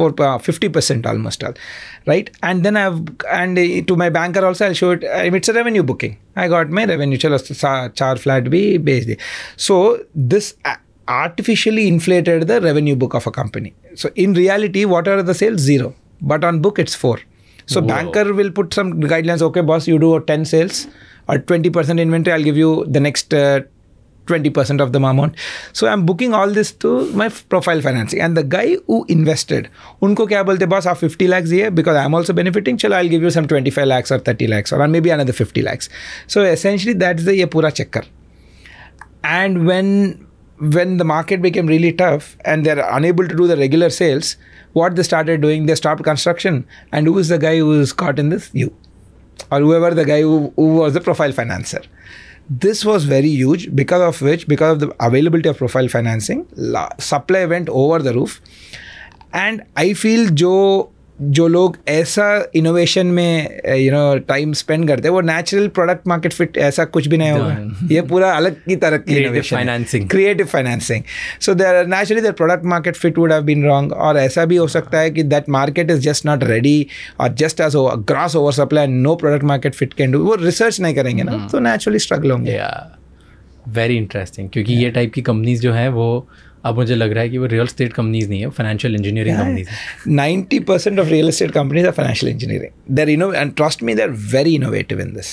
50% almost all, right? And then and to my banker also I show it, it's a revenue booking, I got my revenue, चलो 4 flat भी बेच दिए। So this artificially inflated the revenue book of a company. So in reality, what are the sales? 0. But on book, it's 4. So Whoa. Banker will put some guidelines. Okay, boss, you do 10 sales or 20% inventory. I'll give you the next 20% of the amount. So I'm booking all this to my profile financing. And the guy who invested, unko kya bolte, boss, aap 50 lakhs diye because I'm also benefiting. Chalo, I'll give you some 25 lakhs or 30 lakhs or maybe another 50 lakhs. So essentially, that's the ye pura chakkar. And when the market became really tough and they're unable to do the regular sales, what they started doing, they stopped construction. And who is the guy who is caught in this? You. Or whoever the guy who was the profile financer. This was very huge, because of the availability of profile financing, supply went over the roof. And I feel जो लोग ऐसा innovation में time spend करते हैं, वो natural product market fit ऐसा कुछ भी नहीं होगा। ये पूरा अलग की तरह की innovation, financing, creative financing. So there naturally their product market fit would have been wrong. और ऐसा भी हो सकता है कि that market is just not ready और just as gross over supply, no product market fit can do. वो research नहीं करेंगे ना, तो नेचुरली स्ट्रगल होंगे। वेरी इंटरेस्टिंग, क्योंकि ये टाइप की कंपनीज जो हैं वो अब मुझे लग रहा है कि वो रियल एस्टेट कंपनीज नहीं है, फाइनेंशियल इंजीनियरिंग कंपनीज है। 90% of real estate companies are financial engineering. There and trust me, they are very innovative in this.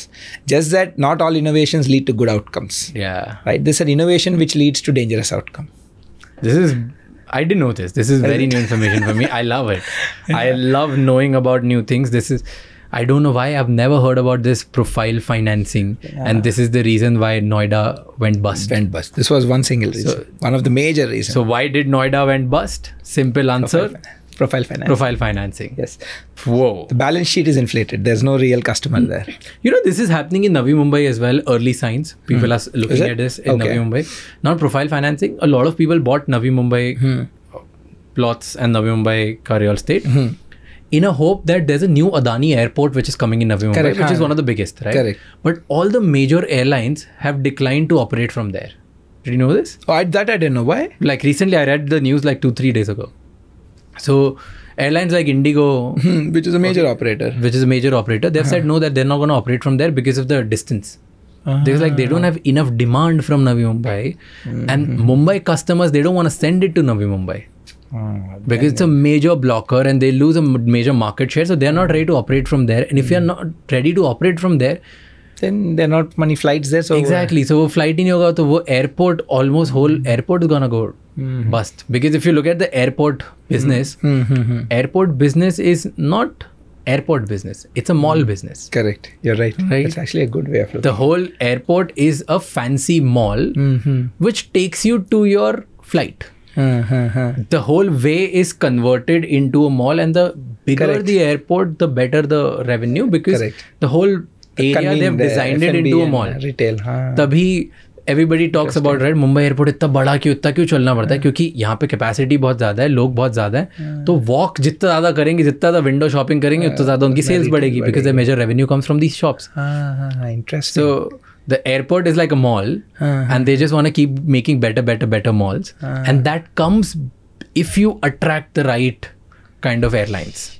Just that not all innovations lead to good outcomes, right? This is an innovation which leads to dangerous outcome. This is, I didn't know this. This is very new information for me. I love it. Yeah. I love knowing about new things. This is, I don't know why I've never heard about this profile financing, and this is the reason why Noida went bust. This was one single reason. So, one of the major reasons. So why did Noida went bust? Simple answer. Profile financing. Yes. Whoa. The balance sheet is inflated. There's no real customer there. You know, this is happening in Navi Mumbai as well. Early signs. People are looking at this in Navi Mumbai. Not profile financing. A lot of people bought Navi Mumbai plots and Navi Mumbai ka real estate. In a hope that there's a new Adani Airport which is coming in Navi Mumbai, which is one of the biggest, right? Correct. But all the major airlines have declined to operate from there. Did you know this? Oh, I didn't know. Why? Like recently I read the news like 2-3 days ago. So airlines like Indigo, which is a major operator, they've said no, that they're not going to operate from there because of the distance. They're like, they don't have enough demand from Navi Mumbai, and Mumbai customers, they don't want to send it to Navi Mumbai. Because it's a major blocker and they lose a major market share, so they're not ready to operate from there. And if you're not ready to operate from there, then there are not many flights there. So exactly. So flight in yoga, so airport, almost whole airport is gonna go bust. Because if you look at the airport business, airport business is not airport business. It's a mall business. Correct. You're right. It's actually a good way of looking. The whole airport is a fancy mall which takes you to your flight. The whole way is converted into a mall, and the bigger the airport, the better the revenue, because the whole area they've designed it into a mall. Retail. Tabhi everybody talks about, right, Mumbai airport इतना बड़ा क्यों, इतना क्यों चलना पड़ता है, क्योंकि यहाँ पे capacity बहुत ज़्यादा है, लोग बहुत ज़्यादा हैं, तो walk जितना ज़्यादा करेंगे, जितना ज़्यादा window shopping करेंगे, उतना ज़्यादा उनकी sales बढ़ेगी, because their major revenue comes from these shops. Interesting. So the airport is like a mall, and they just want to keep making better malls, and that comes if you attract the right kind of airlines.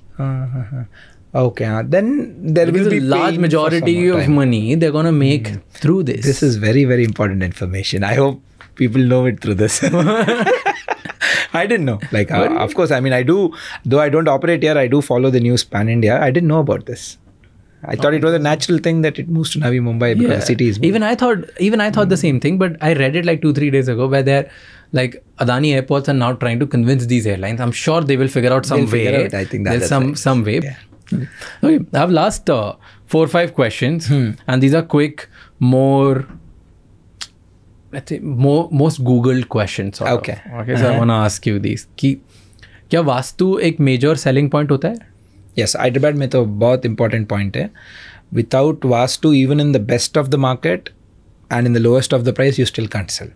Okay, then there will be a large majority of money they're going to make through this. This is very, very important information. I hope people know it through this. I didn't know. Like, of course, I mean, I do, though I don't operate here, I do follow the news pan-India. I didn't know about this. I thought it was a natural thing that it moves to Navi Mumbai because the city is moving. Even I thought the same thing, but I read it like 2-3 days ago where they're like Adani Airports are now trying to convince these airlines. I'm sure they will figure out some way. I think that's some way. Yeah. Okay, I have last 4 or 5 questions, and these are quick, more, let's say, most Googled questions. Okay, so I want to ask you these. Ki, kya Vastu ek major selling point hota hai? Yes, Hyderabad mein toh bahut important point hai. Without Vastu, even in the best of the market and in the lowest of the price, you still can't sell.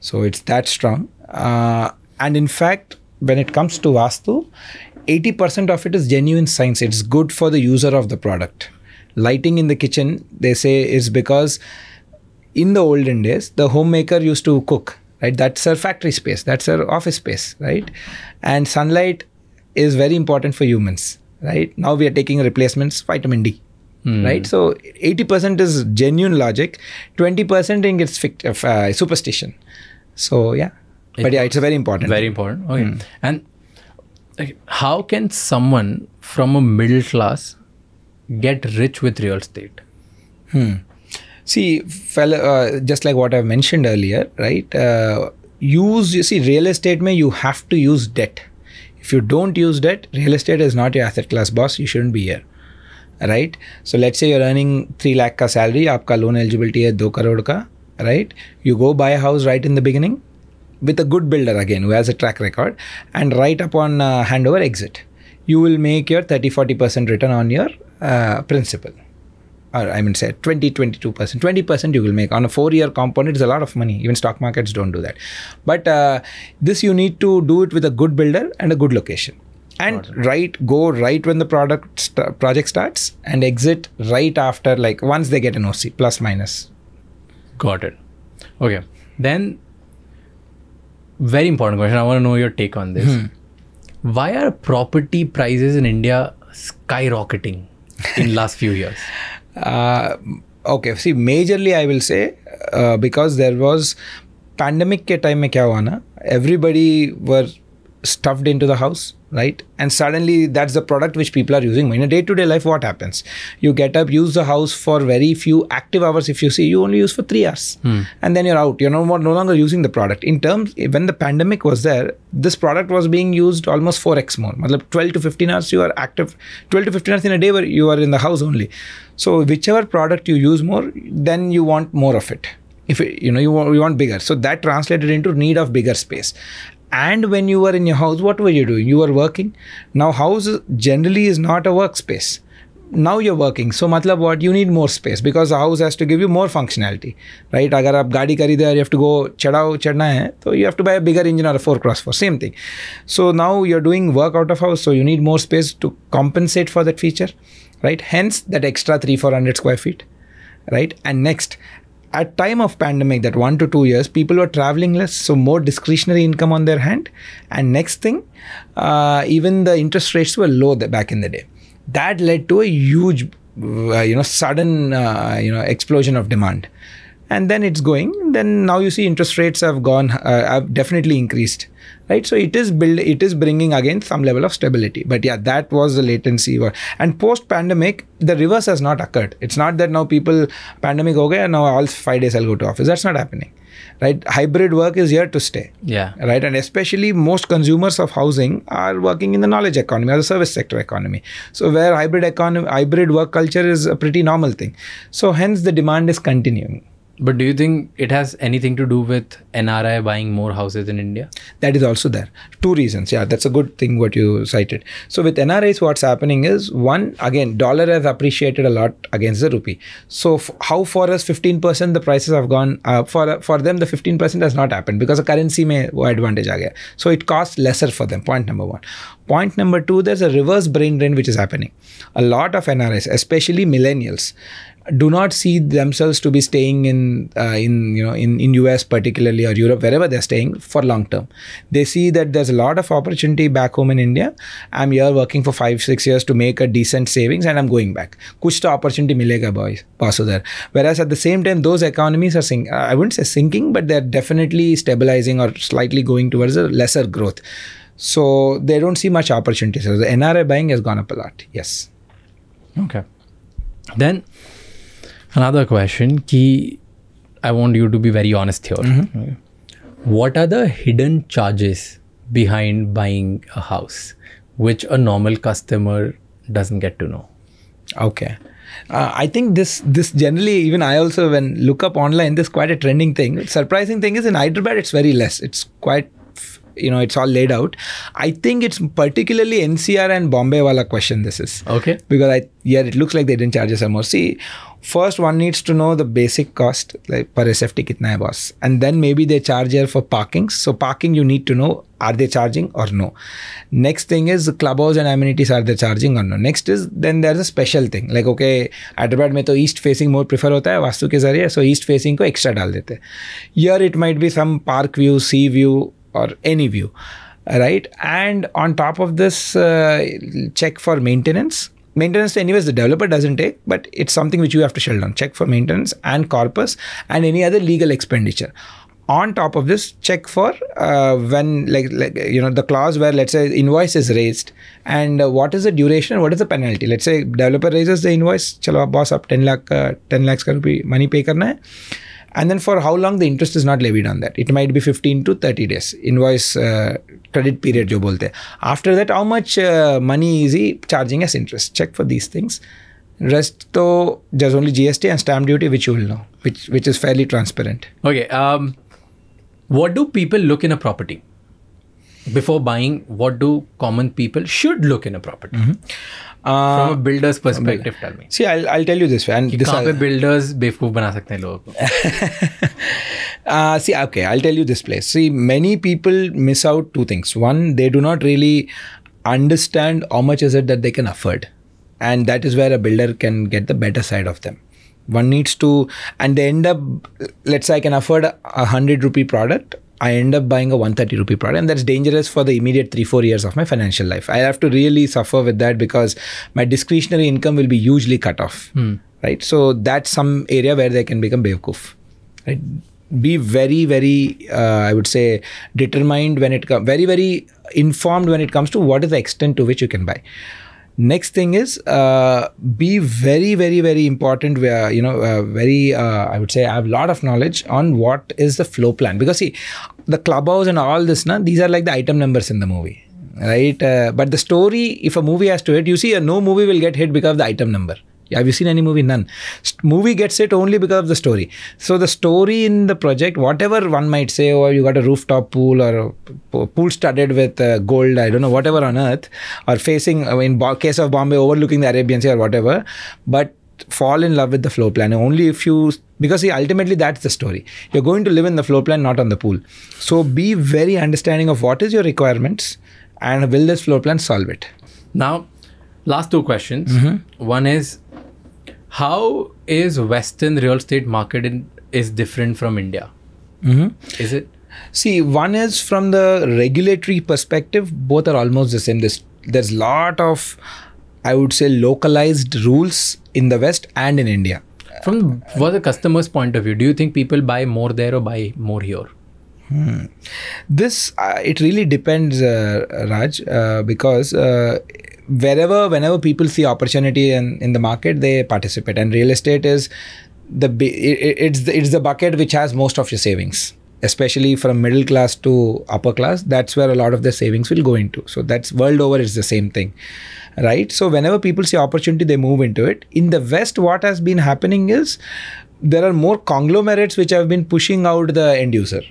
So it's that strong. And in fact, when it comes to Vastu, 80% of it is genuine science. It's good for the user of the product. Lighting in the kitchen, they say, is because in the olden days, the homemaker used to cook, right? That's her factory space. That's her office space, right? And sunlight is very important for humans, right? Now we are taking replacements, vitamin D, right? So 80% is genuine logic. 20% is superstition. So yeah, it's a very important. Very important. Okay. And how can someone from a middle class get rich with real estate? See, just like what I've mentioned earlier, right? Real estate mein you have to use debt. If you don't use debt, real estate is not your asset class, boss. You shouldn't be here, right? So let's say you're earning 3 lakh ka salary, aapka loan eligibility hai 2 crore ka, right? You go buy a house right in the beginning, with a good builder again who has a track record, and right upon handover exit, you will make your 30-40% return on your principal, or I mean say 20-22%. 20% you will make on a 4-year compound. It's a lot of money. Even stock markets don't do that. But this you need to do it with a good builder and a good location, and go right when the project starts and exit right after, like once they get an OC, plus minus. Got it. Okay, then. Very important question. I want to know your take on this. Why are property prices in India skyrocketing in last few years? Okay, see, majorly I will say because there was pandemic ke time mein kya hua na, everybody were stuffed into the house, right? And suddenly that's the product which people are using. In a day-to-day life, what happens? You get up, use the house for very few active hours. If you see, you only use for 3 hours and then you're out. You're no longer using the product. In terms, when the pandemic was there, this product was being used almost 4x more. Matlab 12 to 15 hours you are active. 12 to 15 hours in a day where you are in the house only. So whichever product you use more, then you want more of it. If it, you want bigger. So that translated into need of bigger space. And when you were in your house, what were you doing? You were working. Now, house generally is not a workspace. Now you're working. So, matlab what? You need more space because the house has to give you more functionality, right? Agar aap gaadi khareede aur you have to go chadna hai, so you have to buy a bigger engine or a 4x4. Same thing. So now you're doing work out of house. So you need more space to compensate for that feature, right? Hence that extra 300-400 square feet, right? And next, at time of pandemic, that 1 to 2 years, people were traveling less, so more discretionary income on their hand. And next thing, even the interest rates were low back in the day. That led to a huge, sudden, explosion of demand. And then it's going. Then now you see interest rates have gone, have definitely increased, right? So it is bringing again some level of stability. But yeah, that was the latency. And post pandemic, the reverse has not occurred. It's not that now people pandemic okay and now all 5 days I'll go to office. That's not happening, right? Hybrid work is here to stay. Yeah. Right. And especially most consumers of housing are working in the knowledge economy or the service sector economy. So where hybrid work culture is a pretty normal thing. So hence the demand is continuing. But do you think it has anything to do with NRI buying more houses in India? That is also there. Two reasons. Yeah, that's a good thing what you cited. So with NRIs, what's happening is, one, again, dollar has appreciated a lot against the rupee. So how for us 15% the prices have gone up, for them the 15% has not happened because the currency may advantage aa gaya. So it costs lesser for them, point number one. Point number two, there's a reverse brain drain which is happening. A lot of NRIs, especially millennials, do not see themselves to be staying in US particularly, or Europe, wherever they're staying, for long term. They see that there's a lot of opportunity back home in India. I'm here working for 5-6 years to make a decent savings and I'm going back. Kuch to opportunity milega boys, paas udhar. Whereas at the same time, those economies are sinking. I wouldn't say sinking, but they're definitely stabilizing or slightly going towards a lesser growth. So they don't see much opportunity. So the NRI buying has gone up a lot. Yes. Okay. Then another question, ki I want you to be very honest here. Mm-hmm. What are the hidden charges behind buying a house, which a normal customer doesn't get to know? Okay. I think this generally, even I also when look up online, this is quite a trending thing. Surprising thing is in Hyderabad, it's very less. It's quite, it's all laid out. I think it's particularly NCR and Bombay wala question this is. Okay. Because it looks like they didn't charge us more. See, first one needs to know the basic cost, like per SFT kitna hai boss. And then maybe they charge here for parking. So parking you need to know, are they charging or no? Next thing is clubhouse and amenities, are they charging or no? Next is, then there's a special thing. Like, okay, Hyderabad mein to east facing more prefer hota hai, Vastu ke zariye. So east facing ko extra dal dete. Here it might be some park view, sea view, or any view, right? And on top of this, check for maintenance. Maintenance, anyways, the developer doesn't take, but it's something which you have to shell down. Check for maintenance and corpus and any other legal expenditure. On top of this, check for when, the clause where, let's say, invoice is raised and what is the duration and what is the penalty. Let's say developer raises the invoice, chalo boss, up 10 lakhs ka rupee money pay karna hai. And then for how long the interest is not levied on that. It might be 15 to 30 days. Invoice credit period jo bolte. After that, how much money is he charging as interest? Check for these things. Rest though, there's only GST and stamp duty, which you will know, which is fairly transparent. Okay. What do people look in a property? Before buying, what do common people should look in a property? Mm-hmm. From a builder's perspective, tell me. See, I'll tell you this way. And this builders बेवकूफ बना सकते हैं लोगों को. See, okay, I'll tell you this place. See, many people miss out two things. One, they do not really understand how much is it that they can afford. And that is where a builder can get the better side of them. One needs to, and they end up, let's say I can afford a 100 rupee product. I end up buying a 130 rupee product, and that's dangerous for the immediate 3-4 years of my financial life. I have to really suffer with that because my discretionary income will be hugely cut off, right? So that's some area where they can become bewkoof, right? Be very, very, I would say, determined when it comes, very, very informed when it comes to what is the extent to which you can buy. Next thing is, be very, very, very important, I would say I have a lot of knowledge on what is the flow plan. Because see, the clubhouse and all this, these are like the item numbers in the movie, right? But the story, if a movie has to hit, you see no movie will get hit because of the item number. Have you seen any movie? None. Movie gets hit only because of the story. So the story in the project, whatever one might say, or you got a rooftop pool or a pool studded with gold, I don't know, whatever on earth, or facing, in case of Bombay, overlooking the Arabian Sea or whatever, but fall in love with the floor plan. Only if you, because see, ultimately that's the story. You're going to live in the floor plan, not on the pool. So be very understanding of what is your requirements and will this floor plan solve it. Now, last two questions. Mm-hmm. One is, how is Western real estate market is different from India? Mm-hmm. Is it? See, one is from the regulatory perspective, both are almost the same. There's a lot of, I would say, localized rules in the West and in India. From the customer's point of view, do you think people buy more there or buy more here? This, it really depends, Raj, because whenever people see opportunity in the market, they participate, and real estate is the bucket which has most of your savings, especially from middle class to upper class. That's where a lot of the savings will go into. So that's world over, it's the same thing, right? So whenever people see opportunity, they move into it. In the West, what has been happening is there are more conglomerates which have been pushing out the end user,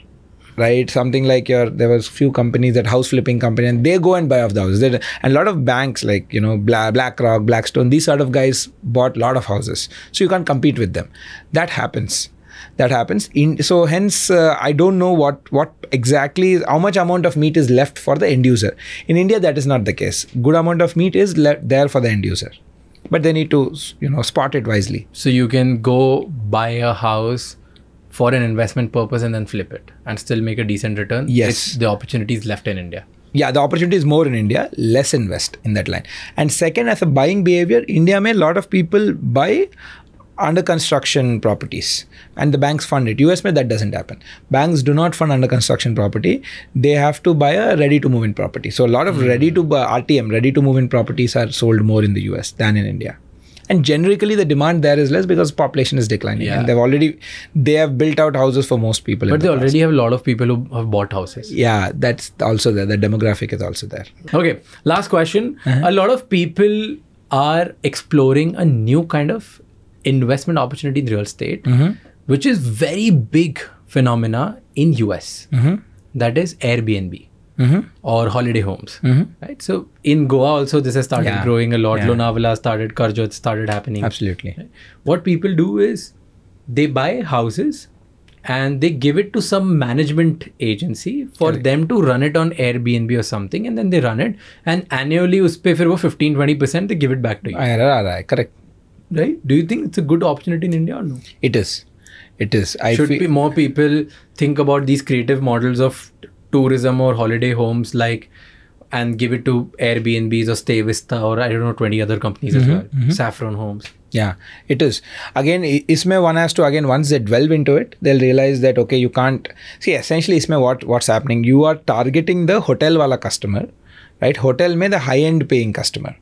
right? Something like there was few companies, that house flipping company, and they go and buy off the houses. And a lot of banks like, you know, BlackRock, Blackstone, these sort of guys bought a lot of houses. So you can't compete with them. That happens. That happens. So hence, I don't know what exactly, how much amount of meat is left for the end user. In India, that is not the case. Good amount of meat is left there for the end user. But they need to, you know, spot it wisely. So you can go buy a house for an investment purpose and then flip it and still make a decent return. Yes. The opportunity is left in India. Yeah, the opportunity is more in India, less invest in that line. And second, as a buying behavior, India may a lot of people buy under construction properties and the banks fund it. US, that doesn't happen. Banks do not fund under construction property. They have to buy a ready to move in property. So a lot of ready to buy RTM, ready to move in properties are sold more in the US than in India. And generically the demand there is less because population is declining. Yeah. And they have built out houses for most people. But they already have a lot of people who have bought houses. Yeah, that's also there. The demographic is also there. Okay. Last question. A lot of people are exploring a new kind of investment opportunity in real estate, which is very big phenomena in US. That is Airbnb or holiday homes. Right? So in Goa also this has started growing a lot. Lonavala started, Karjat started happening. Absolutely. Right? What people do is they buy houses and they give it to some management agency for them to run it on Airbnb or something, and then they run it and annually uspe fir wo 15-20% they give it back to you. Correct. Right? Do you think it's a good opportunity in India or no? It is. It is. Should more people think about these creative models of tourism or holiday homes, like, and give it to Airbnbs or Stayvista or I don't know, 20 other companies as well. Saffron homes. Yeah, it is. Again, isme one has to, again, once they delve into it, they'll realize that, okay, you can't, see, essentially, isme what's happening? You are targeting the hotel wala customer, right? Hotel mein the high-end paying customer.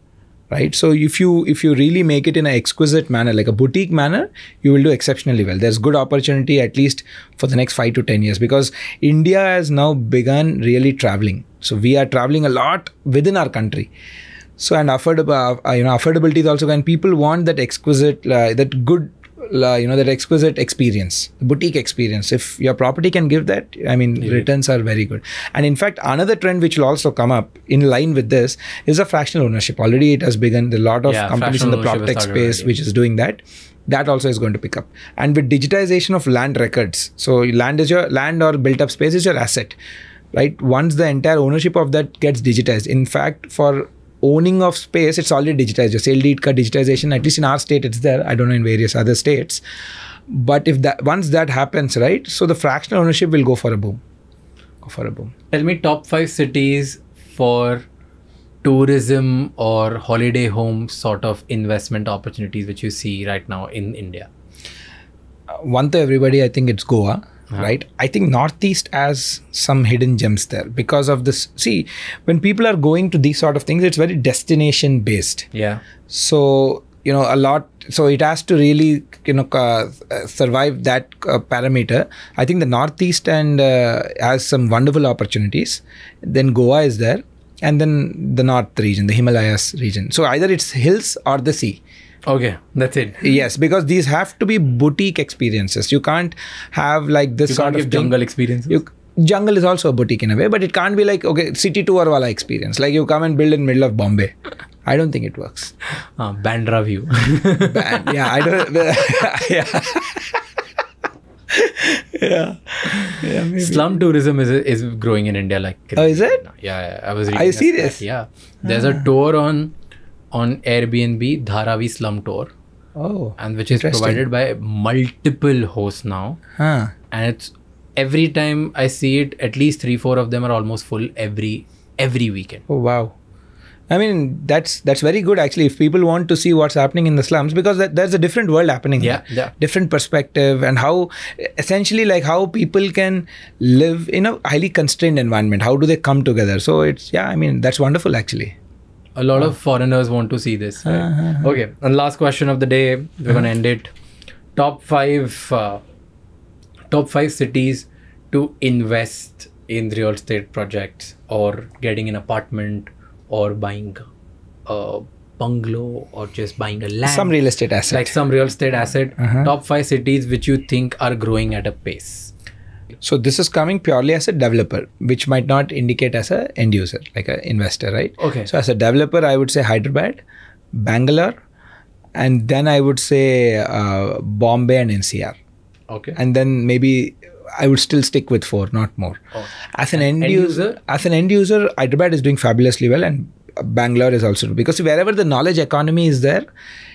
Right. So if you really make it in an exquisite manner, like a boutique manner, you will do exceptionally well. There's good opportunity at least for the next 5 to 10 years, because India has now begun really traveling. So we are traveling a lot within our country. So and affordability is also, when people want that exquisite, that exquisite experience, boutique experience. If your property can give that, I mean, returns are very good. And in fact, another trend which will also come up in line with this is a fractional ownership. Already it has begun. There are a lot of companies in the prop tech space which is doing that. That also is going to pick up. And with digitization of land records, so land or built up space is your asset, right? Once the entire ownership of that gets digitized, in fact, for owning of space, it's already digitized. Your sale deed digitization, at least in our state, it's there. I don't know in various other states. But if that, once that happens, right, so the fractional ownership will go for a boom. Go for a boom. Tell me top 5 cities for tourism or holiday home sort of investment opportunities which you see right now in India. One to everybody, I think it's Goa. Right? I think Northeast has some hidden gems there because of this. See, when people are going to these sort of things, it's very destination based. Yeah. So, you know, a lot. So it has to really, you know, survive that parameter. I think the Northeast and has some wonderful opportunities. Then Goa is there, and then the North region, the Himalayas region. So either it's hills or the sea. Okay, that's it. Yes, because these have to be boutique experiences. You can't have like this sort of jungle experiences. Jungle is also a boutique in a way, but it can't be like, okay, city tour wala experience. Like you come and build in middle of Bombay. I don't think it works. Bandra view. Maybe. Slum tourism is growing in India like crazy. Oh, is it? Yeah, I was reading. Are you serious? Yeah. There's a tour on Airbnb, Dharavi slum tour, and which is provided by multiple hosts now, and it's every time I see it, at least 3-4 of them are almost full every weekend. Oh wow! I mean, that's very good actually. If people want to see what's happening in the slums, because there's a different world happening. Yeah, different perspective, and how essentially like how people can live in a highly constrained environment. How do they come together? So it's I mean, that's wonderful actually. A lot of foreigners want to see this. Right? Okay, and last question of the day, we're gonna end it. Top 5 cities to invest in real estate projects or getting an apartment or buying bungalow or just buying a land. Some real estate asset. Like some real estate asset. Top 5 cities which you think are growing at a pace. So this is coming purely as a developer, which might not indicate as an end user, like an investor, right? Okay. So as a developer, I would say Hyderabad, Bangalore, and then I would say Bombay and NCR. Okay. And then maybe I would still stick with 4, not more. Oh. As an end user, as an end user, Hyderabad is doing fabulously well, and Bangalore is also, because wherever the knowledge economy is there,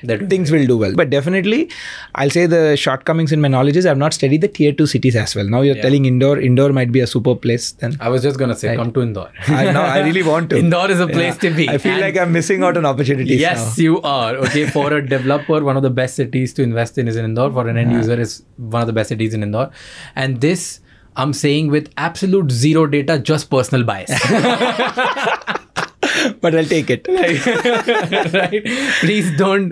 that things will do well. But definitely, I'll say the shortcomings in my knowledge is I've not studied the tier 2 cities as well. Now you're telling Indore. Indore might be a super place. Then I was just going to say, come to Indore. I really want to. Indore is a place to be. I feel like I'm missing out on opportunities. Yes, now. You are. Okay, for a developer, one of the best cities to invest in is in Indore. For an end user, is one of the best cities in Indore. And this, I'm saying with absolute zero data, just personal bias. But I'll take it. Right? Please don't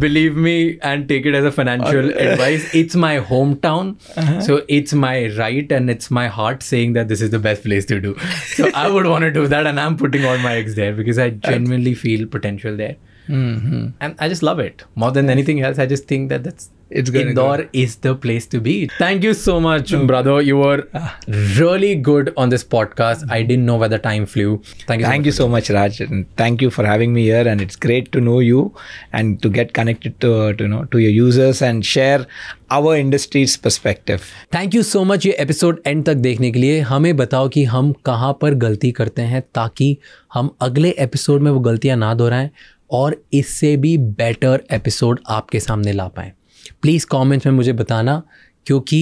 believe me and take it as a financial advice. It's my hometown. So it's my right and it's my heart saying that this is the best place to do. So I would want to do that, and I'm putting all my eggs there because I genuinely feel potential there. And I just love it. More than anything else, I just think that Indore is the place to be. Thank you so much, brother. You were really good on this podcast. I didn't know where the time flew. Thank you so much, Raj. And thank you for having me here. And it's great to know you and to get connected to your users and share our industry's perspective. Thank you so much. ये episode end तक देखने के लिए हमें बताओ कि हम कहाँ पर गलती करते हैं ताकि हम अगले episode में वो गलतियाँ ना दोहराएं और इससे भी better episode आपके सामने ला पाएं. प्लीज़ कमेंट्स में मुझे बताना, क्योंकि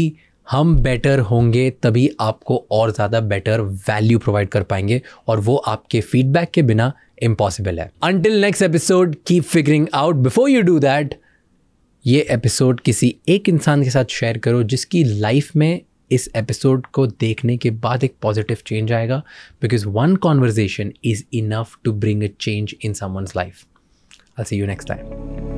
हम बेटर होंगे तभी आपको और ज़्यादा बेटर वैल्यू प्रोवाइड कर पाएंगे, और वो आपके फीडबैक के बिना इम्पॉसिबल है. Until next episode, keep figuring out. Before you do that, ये एपिसोड किसी एक इंसान के साथ शेयर करो जिसकी लाइफ में इस एपिसोड को देखने के बाद एक पॉजिटिव चेंज आएगा, because one conversation is enough to bring a change in someone's life. I see you next time.